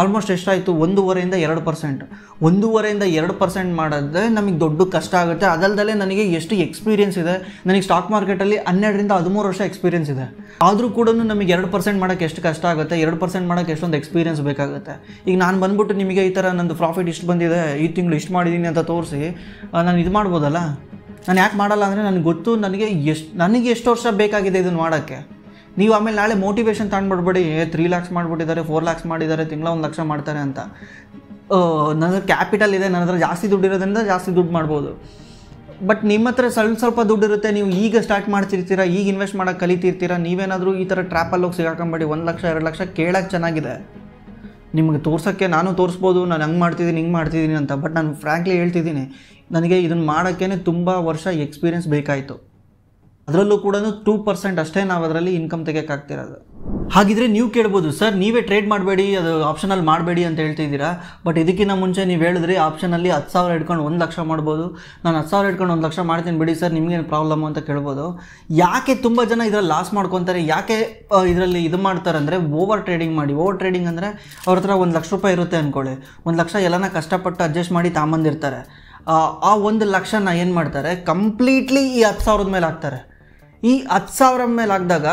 ಆಲ್ಮೋಸ್ಟ್ ಎಷ್ಟಾಯಿತು? 1.5% 1.5% ಮಾಡಿದ್ರೆ ನಮಗೆ ದೊಡ್ಡ ಕಷ್ಟ ಆಗುತ್ತೆ. ಅದಲ್ಲದೆ ನನಗೆ ಎಷ್ಟು ಎಕ್ಸ್ಪೀರಿಯೆನ್ಸ್ ಇದೆ, ನನಗೆ ಸ್ಟಾಕ್ ಮಾರ್ಕೆಟಲ್ಲಿ 12-13 ವರ್ಷ ಎಕ್ಸ್ಪೀರಿಯೆನ್ಸ್ ಇದೆ. ಆದರೂ ಕೂಡ ನಮಗೆ 2% ಮಾಡೋಕ್ಕೆ ಎಷ್ಟು ಕಷ್ಟ ಆಗುತ್ತೆ, 2% ಮಾಡೋಕ್ಕೆ ಎಷ್ಟೊಂದು ಎಕ್ಸ್ಪೀರಿಯೆನ್ಸ್ ಬೇಕಾಗುತ್ತೆ. ಈಗ ನಾನು ಬಂದ್ಬಿಟ್ಟು ನಿಮಗೆ ಈ ಥರ ನಂದು ಪ್ರಾಫಿಟ್ ಇಷ್ಟು ಬಂದಿದೆ, ಈ ತಿಂಗಳು ಇಷ್ಟು ಮಾಡಿದ್ದೀನಿ ಅಂತ ತೋರಿಸಿ ನಾನು ಇದು ಮಾಡ್ಬೋದಲ್ಲ. ನಾನು ಯಾಕೆ ಮಾಡಲ್ಲ ಅಂದರೆ ನನಗೆ ಗೊತ್ತು ನನಗೆ ಎಷ್ಟು ವರ್ಷ ಬೇಕಾಗಿದೆ ಇದನ್ನು ಮಾಡೋಕ್ಕೆ. ನೀವು ಆಮೇಲೆ ನಾಳೆ ಮೋಟಿವೇಶನ್ ತಗೊಂಡ್ಬಿಡ್ಬೇಡಿ, 3 ಲ್ಯಾಕ್ಸ್ ಮಾಡಿಬಿಟ್ಟಿದ್ದಾರೆ, 4 ಲ್ಯಾಕ್ಸ್ ಮಾಡಿದ್ದಾರೆ, ತಿಂಗಳ 1 ಲಕ್ಷ ಮಾಡ್ತಾರೆ ಅಂತ. ನನ್ನ ಹತ್ರ ಕ್ಯಾಪಿಟಲ್ ಇದೆ, ನನ್ನ ಹತ್ರ ಜಾಸ್ತಿ ದುಡ್ಡು ಇರೋದ್ರಿಂದ ಜಾಸ್ತಿ ದುಡ್ಡು ಮಾಡ್ಬೋದು. ಬಟ್ ನಿಮ್ಮ ಹತ್ರ ಸ್ವಲ್ಪ ದುಡ್ಡಿರುತ್ತೆ, ನೀವು ಈಗ ಸ್ಟಾರ್ಟ್ ಮಾಡ್ತಿರ್ತೀರ, ಈಗ ಇನ್ವೆಸ್ಟ್ ಮಾಡೋಕ್ಕೆ ಕಲಿತಿರ್ತೀರಾ. ನೀವೇನಾದರೂ ಈ ಥರ ಟ್ರ್ಯಾಪಲ್ಲಿ ಹೋಗಿ ಸಿಗಾಕೊಂಬೇಡಿ. 1 ಲಕ್ಷ 2 ಲಕ್ಷ ಕೇಳೋಕ್ಕೆ ಚೆನ್ನಾಗಿದೆ, ನಿಮಗೆ ತೋರ್ಸೋಕ್ಕೆ ನಾನು ತೋರಿಸ್ಬೋದು, ನಾನು ಹಂಗೆ ಮಾಡ್ತಿದ್ದೀನಿ ಹಿಂಗೆ ಮಾಡ್ತಿದ್ದೀನಿ ಅಂತ. ಬಟ್ ನಾನು ಫ್ರ್ಯಾಂಕ್ಲಿ ಹೇಳ್ತಿದ್ದೀನಿ, ನನಗೆ ಇದನ್ನು ಮಾಡೋಕ್ಕೇ ತುಂಬ ವರ್ಷ ಎಕ್ಸ್ಪೀರಿಯೆನ್ಸ್ ಬೇಕಾಯಿತು. ಅದರಲ್ಲೂ ಕೂಡ 2% ಅಷ್ಟೇ ನಾವು ಅದರಲ್ಲಿ ಇನ್ಕಮ್ ತೆಗೆಯೋಕ್ಕಾಗ್ತಿರೋದು. ಹಾಗಿದ್ರೆ ನೀವು ಕೇಳ್ಬೋದು, ಸರ್ ನೀವೇ ಟ್ರೇಡ್ ಮಾಡಬೇಡಿ, ಅದು ಆಪ್ಷನಲ್ಲಿ ಮಾಡಬೇಡಿ ಅಂತ ಹೇಳ್ತಿದ್ದೀರಾ. ಬಟ್ ಇದಕ್ಕಿಂತ ಮುಂಚೆ ನೀವು ಹೇಳಿದ್ರಿ ಆಪ್ಷನಲ್ಲಿ 10,000 ಇಟ್ಕೊಂಡು 1 ಲಕ್ಷ ಮಾಡ್ಬೋದು. ನಾನು 10,000 ಇಟ್ಕೊಂಡು 1 ಲಕ್ಷ ಮಾಡ್ತೀನಿ ಬಿಡಿ ಸರ್, ನಿಮಗೇನು ಪ್ರಾಬ್ಲಮ್ಮು ಅಂತ ಕೇಳ್ಬೋದು. ಯಾಕೆ ತುಂಬ ಜನ ಇದರಲ್ಲಿ ಲಾಸ್ ಮಾಡ್ಕೊತಾರೆ, ಯಾಕೆ ಇದರಲ್ಲಿ ಇದು ಮಾಡ್ತಾರೆ ಅಂದರೆ, ಓವರ್ ಟ್ರೇಡಿಂಗ್ ಮಾಡಿ. ಓವರ್ ಟ್ರೇಡಿಂಗ್ ಅಂದರೆ ಅವ್ರ ಹತ್ರ 1 ಲಕ್ಷ ರೂಪಾಯಿ ಇರುತ್ತೆ ಅಂದ್ಕೊಳ್ಳಿ, 1 ಲಕ್ಷ ಎಲ್ಲನ ಕಷ್ಟಪಟ್ಟು ಅಡ್ಜಸ್ಟ್ ಮಾಡಿ ತಾಂಬಂದಿರ್ತಾರೆ. ಆ 1 ಲಕ್ಷನ ಏನು ಮಾಡ್ತಾರೆ, ಕಂಪ್ಲೀಟ್ಲಿ ಈ 10,000 ಮೇಲೆ ಹಾಕ್ತಾರೆ. ಈ 10,000 ಮೇಲೆ ಹಾಕಿದಾಗ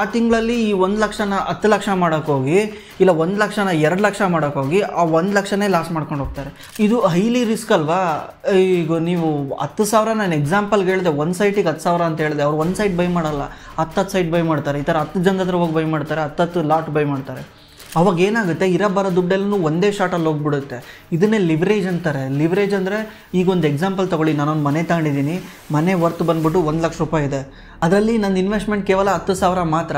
ಆ ತಿಂಗಳಲ್ಲಿ ಈ 1 ಲಕ್ಷನ 10 ಲಕ್ಷ ಮಾಡೋಕ್ಕೋಗಿ, ಇಲ್ಲ 1 ಲಕ್ಷನ 2 ಲಕ್ಷ ಮಾಡೋಕ್ಕೋಗಿ ಆ 1 ಲಕ್ಷನೇ ಲಾಸ್ ಮಾಡ್ಕೊಂಡು ಹೋಗ್ತಾರೆ. ಇದು ಹೈಲಿ ರಿಸ್ಕ್ ಅಲ್ವಾ? ಈಗ ನೀವು 10,000, ನಾನು ಎಕ್ಸಾಂಪಲ್ಗೆ ಹೇಳಿದೆ, ಒಂದು ಸೈಟಿಗೆ 10,000 ಅಂತ ಹೇಳಿದೆ. ಅವ್ರು ಒಂದು ಸೈಟ್ ಬೈ ಮಾಡಲ್ಲ, 10 ಸೈಟ್ ಬೈ ಮಾಡ್ತಾರೆ. ಈ ಥರ 10 ಜನದ ಹತ್ರ ಹೋಗಿ ಬೈ ಮಾಡ್ತಾರೆ, 10 ಲಾಟ್ ಬೈ ಮಾಡ್ತಾರೆ. ಅವಾಗ ಏನಾಗುತ್ತೆ, ಇರೋ ಬರೋ ದುಡ್ಡೆಲ್ಲೂ ಒಂದೇ ಶಾರ್ಟಲ್ಲಿ ಹೋಗ್ಬಿಡುತ್ತೆ. ಇದನ್ನೇ ಲಿವ್ರೇಜ್ ಅಂತಾರೆ. ಲಿವ್ರೇಜ್ ಅಂದರೆ, ಈಗೊಂದು ಎಕ್ಸಾಂಪಲ್ ತೊಗೊಳ್ಳಿ, ನಾನೊಂದು ಮನೆ ತಗೊಂಡಿದ್ದೀನಿ, ಮನೆ ವರ್ತ್ ಬಂದ್ಬಿಟ್ಟು 1 ಲಕ್ಷ ರೂಪಾಯಿ ಇದೆ. ಅದರಲ್ಲಿ ನನ್ನ ಇನ್ವೆಸ್ಟ್ಮೆಂಟ್ ಕೇವಲ 10,000 ಮಾತ್ರ,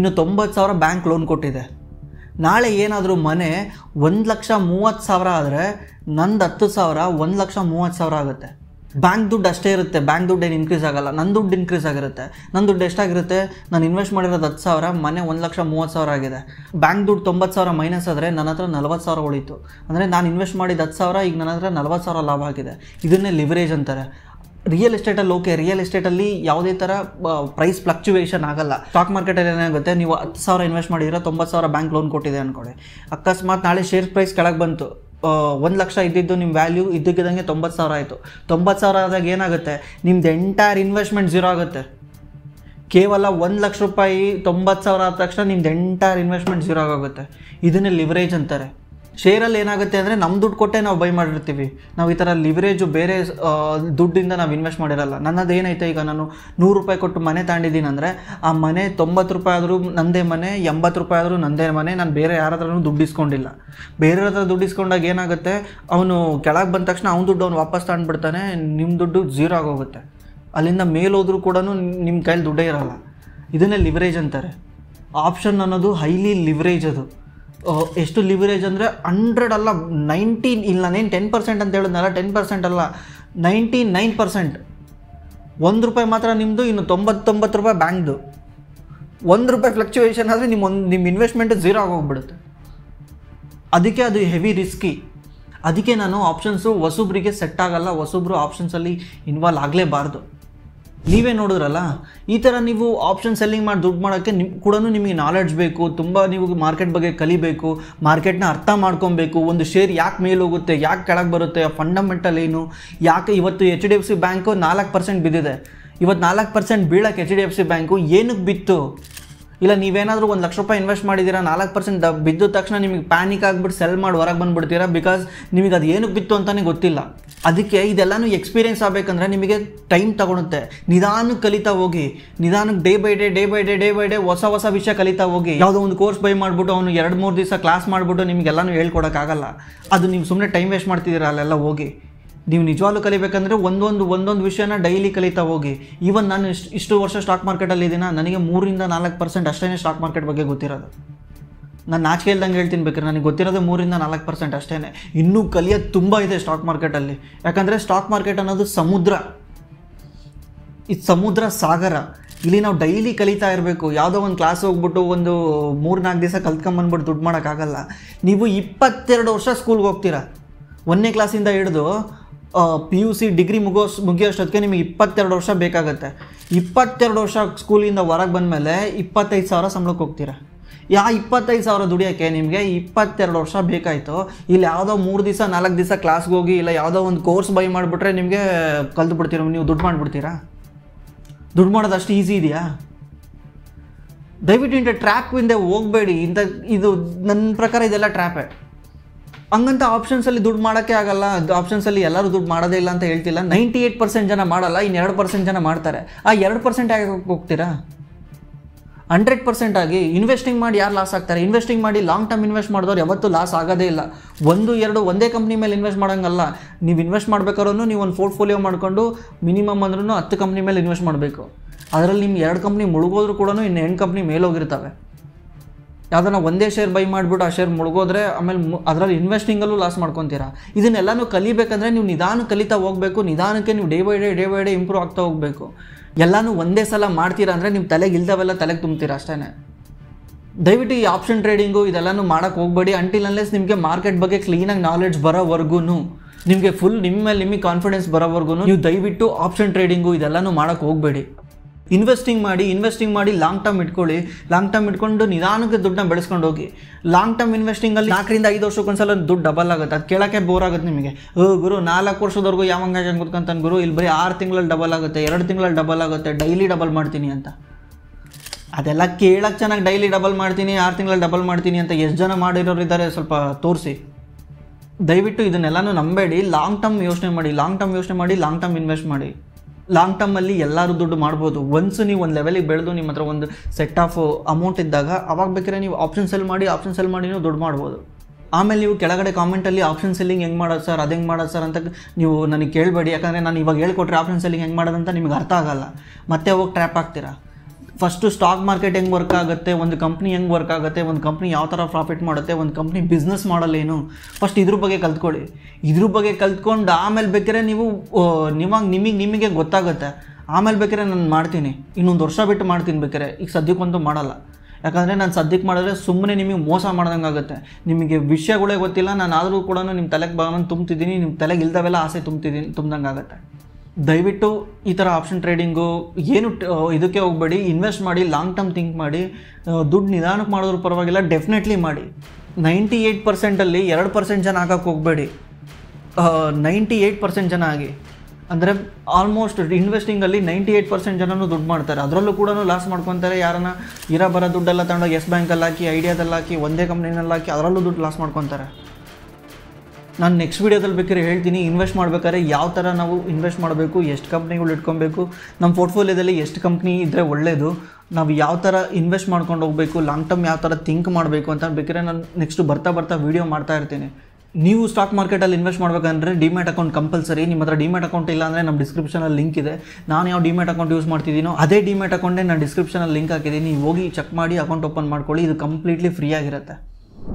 ಇನ್ನು 90,000 ಬ್ಯಾಂಕ್ ಲೋನ್ ಕೊಟ್ಟಿದೆ. ನಾಳೆ ಏನಾದರೂ ಮನೆ 1,30,000 ಆದರೆ ನಂದು 10,000 1,30,000 ಆಗುತ್ತೆ. ಬ್ಯಾಂಕ್ ದುಡ್ಡು ಅಷ್ಟೇ ಇರುತ್ತೆ, ಬ್ಯಾಂಕ್ ದುಡ್ಡು ಏನು ಇನ್ಕ್ರೀಸ್ ಆಗೋಲ್ಲ, ನನ್ನ ದುಡ್ಡು ಇನ್ಕ್ರೀಸ್ ಆಗಿರುತ್ತೆ. ನನ್ನ ದುಡ್ಡು ಎಷ್ಟಾಗಿರುತ್ತೆ, ನಾನು ಇನ್ವೆಸ್ಟ್ ಮಾಡಿರೋದು 10,000, ಮನೆ 1,30,000 ಆಗಿದೆ. ಬ್ಯಾಂಕ್ ದುಡ್ಡು 90,000 ಮೈನಸ್ ಆದರೆ ನನ್ನ ಹತ್ರ 40,000 ಉಳಿತು. ಅಂದರೆ ನಾನು ಇನ್ವೆಸ್ಟ್ ಮಾಡಿದ 10,000, ಈಗ ನನ್ನ ಹತ್ರ 40,000 ಲಾಭ ಆಗಿದೆ. ಇದನ್ನೇ ಲಿವರೇಜ್ ಅಂತಾರೆ. ರಿಯಲ್ ಎಸ್ಟೇಟಲ್ಲಿ ಓಕೆ, ರಿಯಲ್ ಎಸ್ಟೇಟಲ್ಲಿ ಯಾವುದೇ ಥರ ಪ್ರೈಸ್ ಫ್ಲಕ್ಚುವೇಷನ್ ಆಗಲ್ಲ. ಸ್ಟಾಕ್ ಮಾರ್ಕೆಟಲ್ಲಿ ಏನಾಗುತ್ತೆ, ನೀವು 10,000 ಇನ್ವೆಸ್ಟ್ ಮಾಡಿದ್ರೆ 90,000 ಬ್ಯಾಂಕ್ ಲೋನ್ ಕೊಟ್ಟಿದೆ ಅಂದ್ಕೊಳ್ಳಿ. ಅಕಸ್ಮಾತ್ ನಾಳೆ ಶೇರ್ ಪ್ರೈಸ್ ಕೆಳಗೆ ಬಂತು, 1 ಲಕ್ಷ ಇದ್ದಿದ್ದು ನಿಮ್ಮ ವ್ಯಾಲ್ಯೂ ಇದ್ದಕ್ಕಿದ್ದಂಗೆ 90,000 ಆಯಿತು. 90,000 ಆದಾಗ ಏನಾಗುತ್ತೆ, ನಿಮ್ದು ಎಂಟೈರ್ ಇನ್ವೆಸ್ಟ್ಮೆಂಟ್ ಝೀರೋ ಆಗುತ್ತೆ. ಕೇವಲ 1 ಲಕ್ಷ ರೂಪಾಯಿ 90,000 ಆದ ತಕ್ಷಣ ನಿಮ್ದು ಎಂಟೈರ್ ಇನ್ವೆಸ್ಟ್ಮೆಂಟ್ ಝೀರೋ ಆಗುತ್ತೆ. ಇದನ್ನೇ ಲಿವರೇಜ್ ಅಂತಾರೆ. ಶೇರಲ್ಲಿ ಏನಾಗುತ್ತೆ ಅಂದರೆ, ನಮ್ಮ ದುಡ್ಡು ಕೊಟ್ಟೆ ನಾವು ಬೈ ಮಾಡಿರ್ತೀವಿ, ನಾವು ಈ ಥರ ಲಿವರೇಜು ಬೇರೆ ದುಡ್ಡಿಂದ ನಾವು ಇನ್ವೆಸ್ಟ್ ಮಾಡಿರಲ್ಲ. ನನ್ನದು ಏನೈತೆ, ಈಗ ನಾನು 100 ರೂಪಾಯಿ ಕೊಟ್ಟು ಮನೆ ತಗೊಂಡಿದ್ದೀನಿ ಅಂದರೆ, ಆ ಮನೆ 90 ರೂಪಾಯಿ ಆದರೂ ನನ್ನದೇ ಮನೆ, 80 ರೂಪಾಯಿ ಆದರೂ ನನ್ನದೇ ಮನೆ. ನಾನು ಬೇರೆ ಯಾರ ಹತ್ರನೂ ದುಡ್ಡು ಇಸ್ಕೊಂಡಿಲ್ಲ. ಬೇರೆಯವ್ರ ಹತ್ರ ದುಡ್ಡು ಇಸ್ಕೊಂಡಾಗ ಏನಾಗುತ್ತೆ, ಅವನು ಕೆಳಗೆ ಬಂದ ತಕ್ಷಣ ಅವ್ನ ದುಡ್ಡು ಅವ್ನು ವಾಪಸ್ ತಗೊಂಡ್ಬಿಡ್ತಾನೆ, ನಿಮ್ಮ ದುಡ್ಡು ಝೀರೋ ಆಗೋಗುತ್ತೆ. ಅಲ್ಲಿಂದ ಮೇಲೆ ಹೋದರೂ ಕೂಡ ನಿಮ್ಮ ಕೈಲಿ ದುಡ್ಡೇ ಇರೋಲ್ಲ. ಇದನ್ನೇ ಲಿವರೇಜ್ ಅಂತಾರೆ. ಆಪ್ಷನ್ ಅನ್ನೋದು ಹೈಲಿ ಲಿವರೇಜ್. ಅದು ಎಷ್ಟು ಲಿವರೇಜ್ ಅಂದರೆ, 100 ಅಲ್ಲ, 19 ಇಲ್ಲ, ನಾನು 10% ಅಂತ ಹೇಳಿದ್ನಲ್ಲ, 10% ಅಲ್ಲ, 99%. 1 ರೂಪಾಯಿ ಮಾತ್ರ ನಿಮ್ಮದು, ಇನ್ನು 99 ರೂಪಾಯಿ ಬ್ಯಾಂಕ್ದು. 1 ರೂಪಾಯಿ ಫ್ಲಕ್ಚುಯೇಷನ್ ಆದರೆ ನಿಮ್ಮ ಇನ್ವೆಸ್ಟ್ಮೆಂಟ್ ಝೀರೋ ಆಗೋಗ್ಬಿಡುತ್ತೆ. ಅದಕ್ಕೆ ಅದು ಹೆವಿ ರಿಸ್ಕಿ. ಅದಕ್ಕೆ ನಾನು ಆಪ್ಷನ್ಸು ಹೊಸಬ್ರಿಗೆ ಸೆಟ್ ಆಗಲ್ಲ, ಹೊಸಬ್ರು ಆಪ್ಷನ್ಸಲ್ಲಿ ಇನ್ವಾಲ್ವ್ ಆಗಲೇಬಾರ್ದು. ನೀವೇ ನೋಡಿದ್ರಲ್ಲ, ಈ ಥರ ನೀವು ಆಪ್ಷನ್ ಸೆಲ್ಲಿಂಗ್ ಮಾಡಿ ದುಡ್ಡು ಮಾಡೋಕ್ಕೆ ನಿಮಗೆ ನಾಲೆಡ್ಜ್ ಬೇಕು, ತುಂಬ ನೀವು ಮಾರ್ಕೆಟ್ ಬಗ್ಗೆ ಕಲಿಬೇಕು, ಮಾರ್ಕೆಟ್ನ ಅರ್ಥ ಮಾಡ್ಕೊಬೇಕು. ಒಂದು ಶೇರ್ ಯಾಕೆ ಮೇಲೆ ಹೋಗುತ್ತೆ, ಯಾಕೆ ಕೆಳಗೆ ಬರುತ್ತೆ, ಫಂಡಮೆಂಟಲ್ ಏನು, ಯಾಕೆ ಇವತ್ತು HDFC ಬ್ಯಾಂಕು 4% ಬಿದ್ದಿದೆ, ಇವತ್ತು 4% ಬೀಳಕ್ಕೆ HDFC ಬ್ಯಾಂಕು ಏನಕ್ಕೆ ಬಿತ್ತು? ಇಲ್ಲ ನೀವೇನಾದರೂ 1 ಲಕ್ಷ ರೂಪಾಯಿ ಇನ್ವೆಸ್ಟ್ ಮಾಡಿದಿರಾ 4% ಬಿದ್ದ ತಕ್ಷಣ ನಿಮಗೆ ಪ್ಯಾನಿಕ್ ಆಗಿಬಿಟ್ಟು ಸೆಲ್ ಮಾಡಿ ಹೊರಗೆ ಬಂದ್ಬಿಡ್ತೀರಾ, ಬಿಕಾಸ್ ನಿಮಗೆ ಅದು ಏನಕ್ಕೆ ಬಿತ್ತು ಅಂತಾನೆ ಗೊತ್ತಿಲ್ಲ. ಅದಕ್ಕೆ ಇದೆಲ್ಲನೂ ಎಕ್ಸ್ಪೀರಿಯನ್ಸ್ ಆಗಬೇಕಂದ್ರೆ ನಿಮಗೆ ಟೈಮ್ ತಗೊಳುತ್ತೆ. ನಿಧಾನಕ್ಕೆ ಕಲಿತಾ ಹೋಗಿ, ನಿಧಾನಕ್ಕೆ ಡೇ ಬೈ ಡೇ ಹೊಸ ವಿಷಯ ಕಲಿತಾ ಹೋಗಿ. ಯಾವುದೋ ಒಂದು ಕೋರ್ಸ್ ಬೈ ಮಾಡಿಬಿಟ್ಟು ಅವನು 2-3 ದಿವಸ ಕ್ಲಾಸ್ ಮಾಡಿಬಿಟ್ಟು ನಿಮಗೆಲ್ಲನೂ ಹೇಳ್ಕೊಡೋಕ್ಕಾಗಲ್ಲ. ಅದು ನೀವು ಸುಮ್ಮನೆ ಟೈಮ್ ವೇಸ್ಟ್ ಮಾಡ್ತಿದ್ದೀರಾ. ಅಲ್ಲೆಲ್ಲ ಹೋಗಿ ನೀವು ನಿಜವಾಗ್ಲೂ ಕಲಿಬೇಕಂದ್ರೆ ಒಂದೊಂದು ವಿಷಯನ ಡೈಲಿ ಕಲಿತಾ ಹೋಗಿ. ಈವನ್ ನಾನು ಇಷ್ಟು ವರ್ಷ ಸ್ಟಾಕ್ ಮಾರ್ಕೆಟಲ್ಲಿ ಇದ್ದೀನ, ನನಗೆ 3-4% ಅಷ್ಟೇ ಸ್ಟಾಕ್ ಮಾರ್ಕೆಟ್ ಬಗ್ಗೆ ಗೊತ್ತಿರೋದು. ನಾನು ನಾಚಿಕೆ ಇಲ್ದಂಗೆ ಹೇಳ್ತೀನಿ, ಬೇಕಾದ್ರೆ ನನಗೆ ಗೊತ್ತಿರೋದು 3-4% ಅಷ್ಟೇ. ಇನ್ನೂ ಕಲಿಯೋದು ತುಂಬ ಇದೆ ಸ್ಟಾಕ್ ಮಾರ್ಕೆಟಲ್ಲಿ. ಯಾಕಂದರೆ ಸ್ಟಾಕ್ ಮಾರ್ಕೆಟ್ ಅನ್ನೋದು ಸಮುದ್ರ, ಇದು ಸಮುದ್ರ ಸಾಗರ. ಇಲ್ಲಿ ನಾವು ಡೈಲಿ ಕಲಿತಾ ಇರಬೇಕು. ಯಾವುದೋ ಒಂದು ಕ್ಲಾಸ್ ಹೋಗ್ಬಿಟ್ಟು ಒಂದು 3-4 ದಿವಸ ಕಲ್ತ್ಕೊಂಬಂದ್ಬಿಟ್ಟು ದುಡ್ಡು ಮಾಡೋಕ್ಕಾಗಲ್ಲ. ನೀವು 22 ವರ್ಷ ಸ್ಕೂಲ್ಗೆ ಹೋಗ್ತೀರಾ. 1ನೇ ಕ್ಲಾಸಿಂದ ಹಿಡಿದು PUC ಡಿಗ್ರಿ ಮುಗಿಯೋಷ್ಟೊತ್ತಿಗೆ ನಿಮಗೆ 22 ವರ್ಷ ಬೇಕಾಗುತ್ತೆ. 22 ವರ್ಷ ಸ್ಕೂಲಿಂದ ಹೊರಗೆ ಬಂದಮೇಲೆ 25,000 ಸಂಬಳಕ್ಕೆ ಹೋಗ್ತೀರಾ. 25,000 ದುಡಿಯೋಕ್ಕೆ ನಿಮಗೆ 22 ವರ್ಷ ಬೇಕಾಯಿತು. ಇಲ್ಲಿ ಯಾವುದೋ 3 ದಿವಸ 4 ದಿವಸ ಕ್ಲಾಸ್ಗೆ ಹೋಗಿ ಇಲ್ಲ ಯಾವುದೋ ಒಂದು ಕೋರ್ಸ್ ಬೈ ಮಾಡಿಬಿಟ್ರೆ ನಿಮಗೆ ಕಲ್ತು ಬಿಡ್ತೀರ, ನೀವು ದುಡ್ಡು ಮಾಡಿಬಿಡ್ತೀರಾ. ದುಡ್ಡು ಮಾಡೋದು ಅಷ್ಟು ಈಸಿ ಇದೆಯಾ? ದಯವಿಟ್ಟು ಇಂಥ ಟ್ರ್ಯಾಪ್ ಹಿಂದೆ ಹೋಗಬೇಡಿ. ಇದು ನನ್ನ ಪ್ರಕಾರ ಇದೆಲ್ಲ ಟ್ರ್ಯಾಪೇ. ಹಂಗಂತ ಆಪ್ಷನ್ಸಲ್ಲಿ ದುಡ್ಡು ಮಾಡೋಕ್ಕೆ ಆಗಲ್ಲ. ಆಪ್ಷನ್ಸಲ್ಲಿ ಎಲ್ಲರೂ ದುಡ್ಡು ಮಾಡೋದೇ ಇಲ್ಲ ಅಂತ ಹೇಳ್ತಿಲ್ಲ. 98% ಜನ ಮಾಡಲ್ಲ, ಇನ್ನು 2% ಜನ ಮಾಡ್ತಾರೆ. ಆ 2% ಆಗಿ ಹೋಗ್ತೀರಾ? 100% ಆಗಿ ಇನ್ವೆಸ್ಟಿಂಗ್ ಮಾಡಿ ಯಾರು ಲಾಸ್ ಆಗ್ತಾರೆ? ಇನ್ವೆಸ್ಟಿಂಗ್ ಮಾಡಿ ಲಾಂಗ್ ಟರ್ಮ್ ಇನ್ವೆಸ್ಟ್ ಮಾಡಿದವ್ರು ಯಾವತ್ತೂ ಲಾಸ್ ಆಗೋದೇ ಇಲ್ಲ. 1-2 ಕಂಪ್ನಿ ಮೇಲೆ ಇನ್ವೆಸ್ಟ್ ಮಾಡೋಂಗಲ್ಲ. ನೀವು ಇನ್ವೆಸ್ಟ್ ಮಾಡ್ಬೇಕಾದ್ರೂ ನೀವು ಒಂದು ಪೋರ್ಟ್ಫೋಲಿಯೋ ಮಾಡಿಕೊಂಡು ಮಿನಿಮಮ್ ಅಂದ್ರೂ 10 ಕಂಪ್ನಿ ಮೇಲೆ ಇನ್ವೆಸ್ಟ್ ಮಾಡಬೇಕು. ಅದರಲ್ಲಿ ನಿಮ್ಮ 2 ಕಂಪ್ನಿ ಮುಳುಗೋದ್ರೂ ಕೂಡ ಇನ್ನು 8 ಕಂಪ್ನಿ ಮೇಲೋಗಿರ್ತವೆ. ಯಾವುದನ್ನ ಒಂದೇ ಶೇರ್ ಬೈ ಮಾಡಿಬಿಟ್ಟು ಆ ಶೇರ್ ಮುಳುಗೋದ್ರೆ ಆಮೇಲೆ ಅದರಲ್ಲಿ ಇನ್ವೆಸ್ಟಿಂಗಲ್ಲೂ ಲಾಸ್ ಮಾಡ್ಕೊತೀರಾ. ಇದನ್ನೆಲ್ಲನೂ ಕಲಿಬೇಕಂದ್ರೆ ನೀವು ನಿಧಾನ ಕಲಿತಾ ಹೋಗಬೇಕು. ನಿಧಾನಕ್ಕೆ ನೀವು ಡೇ ಬೈ ಡೇ ಇಂಪ್ರೂವ್ ಆಗ್ತಾ ಹೋಗಬೇಕು. ಎಲ್ಲನೂ ಒಂದೇ ಸಲ ಮಾಡ್ತೀರಾ ಅಂದರೆ ನಿಮ್ಮ ತಲೆಗೆ ಇಲ್ದವೆಲ್ಲ ತಲೆಗೆ ತುಂಬ್ತೀರಾ ಅಷ್ಟೇ. ದಯವಿಟ್ಟು ಈ ಆಪ್ಷನ್ ಟ್ರೇಡಿಂಗು ಇದೆಲ್ಲನೂ ಮಾಡೋಕ್ಕೆ ಹೋಗಬೇಡಿ. ಅಂಟಿಲ್ ಅನ್ಲೆಸ್ ನಿಮಗೆ ಮಾರ್ಕೆಟ್ ಬಗ್ಗೆ ಕ್ಲೀನಾಗಿ ನಾಲೆಡ್ಜ್ ಬರೋವರೆಗೂ, ನಿಮಗೆ ಫುಲ್ ನಿಮಗೆ ಕಾನ್ಫಿಡೆನ್ಸ್ ಬರೋವರೆಗೂ ನೀವು ದಯವಿಟ್ಟು ಆಪ್ಷನ್ ಟ್ರೇಡಿಂಗು ಇದೆಲ್ಲನೂ ಮಾಡೋಕ್ಕೆ ಹೋಗಬೇಡಿ. ಇನ್ವೆಸ್ಟಿಂಗ್ ಮಾಡಿ ಲಾಂಗ್ ಟರ್ಮ್ ಇಟ್ಕೊಂಡು ನಿಧಾನಕ್ಕೆ ದುಡ್ಡನ್ನ ಬೆಳೆಸ್ಕೊಂಡು ಹೋಗಿ. ಲಾಂಗ್ ಟರ್ಮ್ ಇನ್ವೆಸ್ಟಿಂಗಲ್ಲಿ 4-5 ವರ್ಷಕ್ಕೊಂದ್ಸಲ ದುಡ್ಡು ಡಬಲ್ ಆಗುತ್ತೆ. ಅದು ಕೇಳೋಕ್ಕೆ ಬೋರ್ ಆಗುತ್ತೆ ನಿಮಗೆ. ಗುರು 4 ವರ್ಷದವರೆಗೂ ಯಾವಂಗೆ ಗೊತ್ಕೊಂತಾನೆ ಗುರು, ಇಲ್ಲಿ ಬರೀ 6 ತಿಂಗಳಲ್ಲಿ ಡಬಲ್ ಆಗುತ್ತೆ, 2 ತಿಂಗಳಲ್ಲಿ ಡಬಲ್ ಆಗುತ್ತೆ, ಡೈಲಿ ಡಬಲ್ ಮಾಡ್ತೀನಿ ಅಂತ. ಅದೆಲ್ಲ ಕೇಳೋಕ್ಕೆ ಚೆನ್ನಾಗಿ ಡೈಲಿ ಡಬಲ್ ಮಾಡ್ತೀನಿ, 6 ತಿಂಗಳಲ್ಲಿ ಡಬಲ್ ಮಾಡ್ತೀನಿ ಅಂತ ಎಷ್ಟು ಜನ ಮಾಡಿರೋರು ಇದ್ದಾರೆ? ಸ್ವಲ್ಪ ತೋರಿಸಿ. ದಯವಿಟ್ಟು ಇದನ್ನೆಲ್ಲನೂ ನಂಬೇಡಿ. ಲಾಂಗ್ ಟರ್ಮ್ ಯೋಚನೆ ಮಾಡಿ ಲಾಂಗ್ ಟರ್ಮ್ ಇನ್ವೆಸ್ಟ್ ಮಾಡಿ. ಲಾಂಗ್ ಟರ್ಮಲ್ಲಿ ಎಲ್ಲರೂ ದುಡ್ಡು ಮಾಡ್ಬೋದು. ಒನ್ಸು ನೀವು ಒಂದು ಲೆವೆಲಿಗೆ ಬೆಳೆದು ನಿಮ್ಮ ಹತ್ರ ಒಂದು ಸೆಟ್ ಆಫ್ ಅಮೌಂಟ್ ಇದ್ದಾಗ ಅವಾಗ ಬೇಕಾದ್ರೆ ನೀವು ಆಪ್ಷನ್ ಸೆಲ್ ಮಾಡಿ ನೀವು ದುಡ್ಡು ಮಾಡ್ಬೋದು. ಆಮೇಲೆ ನೀವು ಕೆಳಗಡೆ ಕಾಮೆಂಟಲ್ಲಿ ಆಪ್ಷನ್ ಸೆಲ್ಲಿಂಗ್ ಹೆಂಗೆ ಮಾಡೋದು ಸರ್, ಅದು ಹೆಂಗೆ ಮಾಡೋದು ಸರ್ ಅಂತ ನೀವು ನನಗೆ ಕೇಳಬೇಡಿ. ಯಾಕಂದರೆ ನಾನು ಇವಾಗ ಹೇಳ್ಕೊಟ್ರೆ ಆಪ್ಷನ್ ಸೆಲ್ಲಿಂಗ್ ಹೆಂಗೆ ಮಾಡೋದಂತ ನಿಮ್ಗೆ ಅರ್ಥ ಆಗಲ್ಲ, ಮತ್ತೆ ಹೋಗಿ ಟ್ರ್ಯಾಪ್ ಆಗ್ತೀರಾ. ಫಸ್ಟು ಸ್ಟಾಕ್ ಮಾರ್ಕೆಟ್ ಹೆಂಗೆ ವರ್ಕ್ ಆಗುತ್ತೆ, ಒಂದು ಕಂಪ್ನಿ ಹೆಂಗೆ ವರ್ಕ್ ಆಗುತ್ತೆ, ಒಂದು ಕಂಪ್ನಿ ಯಾವ ಥರ ಪ್ರಾಫಿಟ್ ಮಾಡುತ್ತೆ, ಒಂದು ಕಂಪ್ನಿ ಬಿಸ್ನೆಸ್ ಮಾಡಲ್ ಏನು, ಫಸ್ಟ್ ಇದ್ರ ಬಗ್ಗೆ ಕಲ್ತ್ಕೊಳ್ಳಿ. ಇದ್ರ ಬಗ್ಗೆ ಕಲ್ತ್ಕೊಂಡು ಆಮೇಲೆ ಬೇಕಾದ್ರೆ ನೀವು ನಿಮಗೆ ಗೊತ್ತಾಗುತ್ತೆ. ಆಮೇಲೆ ಬೇಕಾದ್ರೆ ನಾನು ಮಾಡ್ತೀನಿ, ಇನ್ನೊಂದು ವರ್ಷ ಬಿಟ್ಟು ಮಾಡ್ತೀನಿ ಬೇಕಾದ್ರೆ. ಈಗ ಸದ್ಯಕ್ಕಂತೂ ಮಾಡಲ್ಲ. ಯಾಕಂದರೆ ನಾನು ಸದ್ಯಕ್ಕೆ ಮಾಡಿದ್ರೆ ಸುಮ್ಮನೆ ನಿಮಗೆ ಮೋಸ ಮಾಡ್ದಂಗೆ ಆಗುತ್ತೆ. ನಿಮಗೆ ವಿಷಯಗಳೇ ಗೊತ್ತಿಲ್ಲ, ನಾನು ಆದರೂ ಕೂಡ ನಿಮ್ಮ ತಲೆಗೆ ಬರೋಣ ತುಂಬ್ತಿದ್ದೀನಿ, ನಿಮ್ಮ ತಲೆಗೆ ಇಲ್ದವೆಲ್ಲ ಆಸೆ ತುಂಬ್ದಂಗೆ ಆಗುತ್ತೆ. ದಯವಿಟ್ಟು ಈ ಥರ ಆಪ್ಷನ್ ಟ್ರೇಡಿಂಗು ಏನು ಇದಕ್ಕೆ ಹೋಗಬೇಡಿ. ಇನ್ವೆಸ್ಟ್ ಮಾಡಿ, ಲಾಂಗ್ ಟರ್ಮ್ ಥಿಂಕ್ ಮಾಡಿ, ದುಡ್ಡು ನಿಧಾನಕ್ಕೆ ಮಾಡೋದ್ರ ಪರವಾಗಿಲ್ಲ, ಡೆಫಿನೆಟ್ಲಿ ಮಾಡಿ. 98%ಅಲ್ಲಿ 2% ಜನ ಹಾಕೋಕ್ಕೆ ಹೋಗಬೇಡಿ. 98% ಜನ ಆಗಿ, ಅಂದರೆ ಆಲ್ಮೋಸ್ಟ್ ಇನ್ವೆಸ್ಟಿಂಗಲ್ಲಿ 98% ಜನನು ದುಡ್ಡು ಮಾಡ್ತಾರೆ. ಅದರಲ್ಲೂ ಕೂಡ ಲಾಸ್ ಮಾಡ್ಕೊತಾರೆ. ಯಾರನ್ನ ಬರೋ ದುಡ್ಡೆಲ್ಲ ತಗೊಂಡೋಗಿ ಎಸ್ ಬ್ಯಾಂಕಲ್ಲಿ ಹಾಕಿ, ಐಡಿಯಾದಲ್ಲಿ ಹಾಕಿ, ಒಂದೇ ಕಂಪ್ನಿನಲ್ಲಿ ಹಾಕಿ, ಅದರಲ್ಲೂ ದುಡ್ಡು ಲಾಸ್ ಮಾಡ್ಕೊತಾರೆ. ನಾನು ನೆಕ್ಸ್ಟ್ ವೀಡಿಯೋದಲ್ಲಿ ಬೇಕಾದ್ರೆ ಹೇಳ್ತೀನಿ ಇನ್ವೆಸ್ಟ್ ಮಾಡಬೇಕಾದ್ರೆ ಯಾವ ಥರ ನಾವು ಇನ್ವೆಸ್ಟ್ ಮಾಡಬೇಕು, ಎಷ್ಟು ಕಂಪ್ನಿಗಳು ಇಟ್ಕೊಬೇಕು, ನಮ್ಮ ಪೋರ್ಟ್ಫೋಲಿಯೋದಲ್ಲಿ ಎಷ್ಟು ಕಂಪ್ನಿ ಇದ್ದರೆ ಒಳ್ಳೆಯದು, ನಾವು ಯಾವ ಥರ ಇನ್ವೆಸ್ಟ್ ಮಾಡ್ಕೊಂಡು ಹೋಗಬೇಕು, ಲಾಂಗ್ ಟರ್ಮ್ ಯಾವ ಥರ ಥಿಂಕ್ ಮಾಡಬೇಕು ಅಂತ ಬೇಕಾದ್ರೆ ನಾನು ನೆಕ್ಸ್ಟ್ ಬರ್ತಾ ವೀಡಿಯೋ ಮಾಡ್ತಾ ಇರ್ತೀನಿ. ನೀವು ಸ್ಟಾಕ್ ಮಾರ್ಕೆಟಲ್ಲಿ ಇನ್ವೆಸ್ಟ್ ಮಾಡಬೇಕಂದ್ರೆ ಡಿಮ್ಯಾಟ್ ಅಕೌಂಟ್ ಕಂಪಲ್ಸರಿ. ನಿಮ್ಮ ಹತ್ರ ಡಿಮ್ಯಾಟ್ ಅಕೌಂಟ್ ಇಲ್ಲ ಅಂದರೆ ನಮ್ಮ ಡಿಸ್ಕ್ರಿಪ್ಷನಲ್ಲಿ ಲಿಂಕ್ ಇದೆ. ನಾನು ಯಾವ ಡಿಮ್ಯಾಟ್ ಅಕೌಂಟ್ ಯೂಸ್ ಮಾಡ್ತಿದ್ದೀನೋ ಅದೇ ಡಿಮ್ಯಾಟ್ ಅಕೌಂಟೇ ನಾನು ಡಿಸ್ಕ್ರಿಪ್ಷನಲ್ಲಿ ಲಿಂಕ್ ಹಾಕಿದ್ದೀನಿ. ನೀವು ಹೋಗಿ ಚೆಕ್ ಮಾಡಿ ಅಕೌಂಟ್ ಓಪನ್ ಮಾಡ್ಕೊಳ್ಳಿ. ಇದು ಕಂಪ್ಲೀಟ್ಲಿ ಫ್ರೀ ಆಗಿರುತ್ತೆ.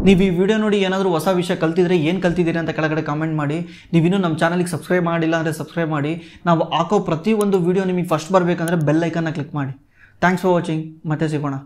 ನೀವು ಈ ವಿಡಿಯೋ ನೋಡಿ ಏನಾದರೂ ಹೊಸ ವಿಷಯ ಕಲ್ತಿದ್ರೆ ಏನು ಕಲ್ತಿದ್ದೀರಿ ಅಂತ ಕೆಳಗಡೆ ಕಾಮೆಂಟ್ ಮಾಡಿ. ನೀವಿನ್ನೂ ನಮ್ಮ ಚಾನಲ್ಗೆ ಸಬ್ಸ್ಕ್ರೈಬ್ ಮಾಡಿಲ್ಲ ಅಂದರೆ ಸಬ್ಸ್ಕ್ರೈಬ್ ಮಾಡಿ. ನಾವು ಹಾಕೋ ಪ್ರತಿಯೊಂದು ವೀಡಿಯೋ ನಿಮಗೆ ಫಸ್ಟ್ ಬರಬೇಕಂದ್ರೆ ಬೆಲ್ ಐಕನ್ನ ಕ್ಲಿಕ್ ಮಾಡಿ. Thanks for watching. ಮತ್ತೆ ಸಿಗೋಣ.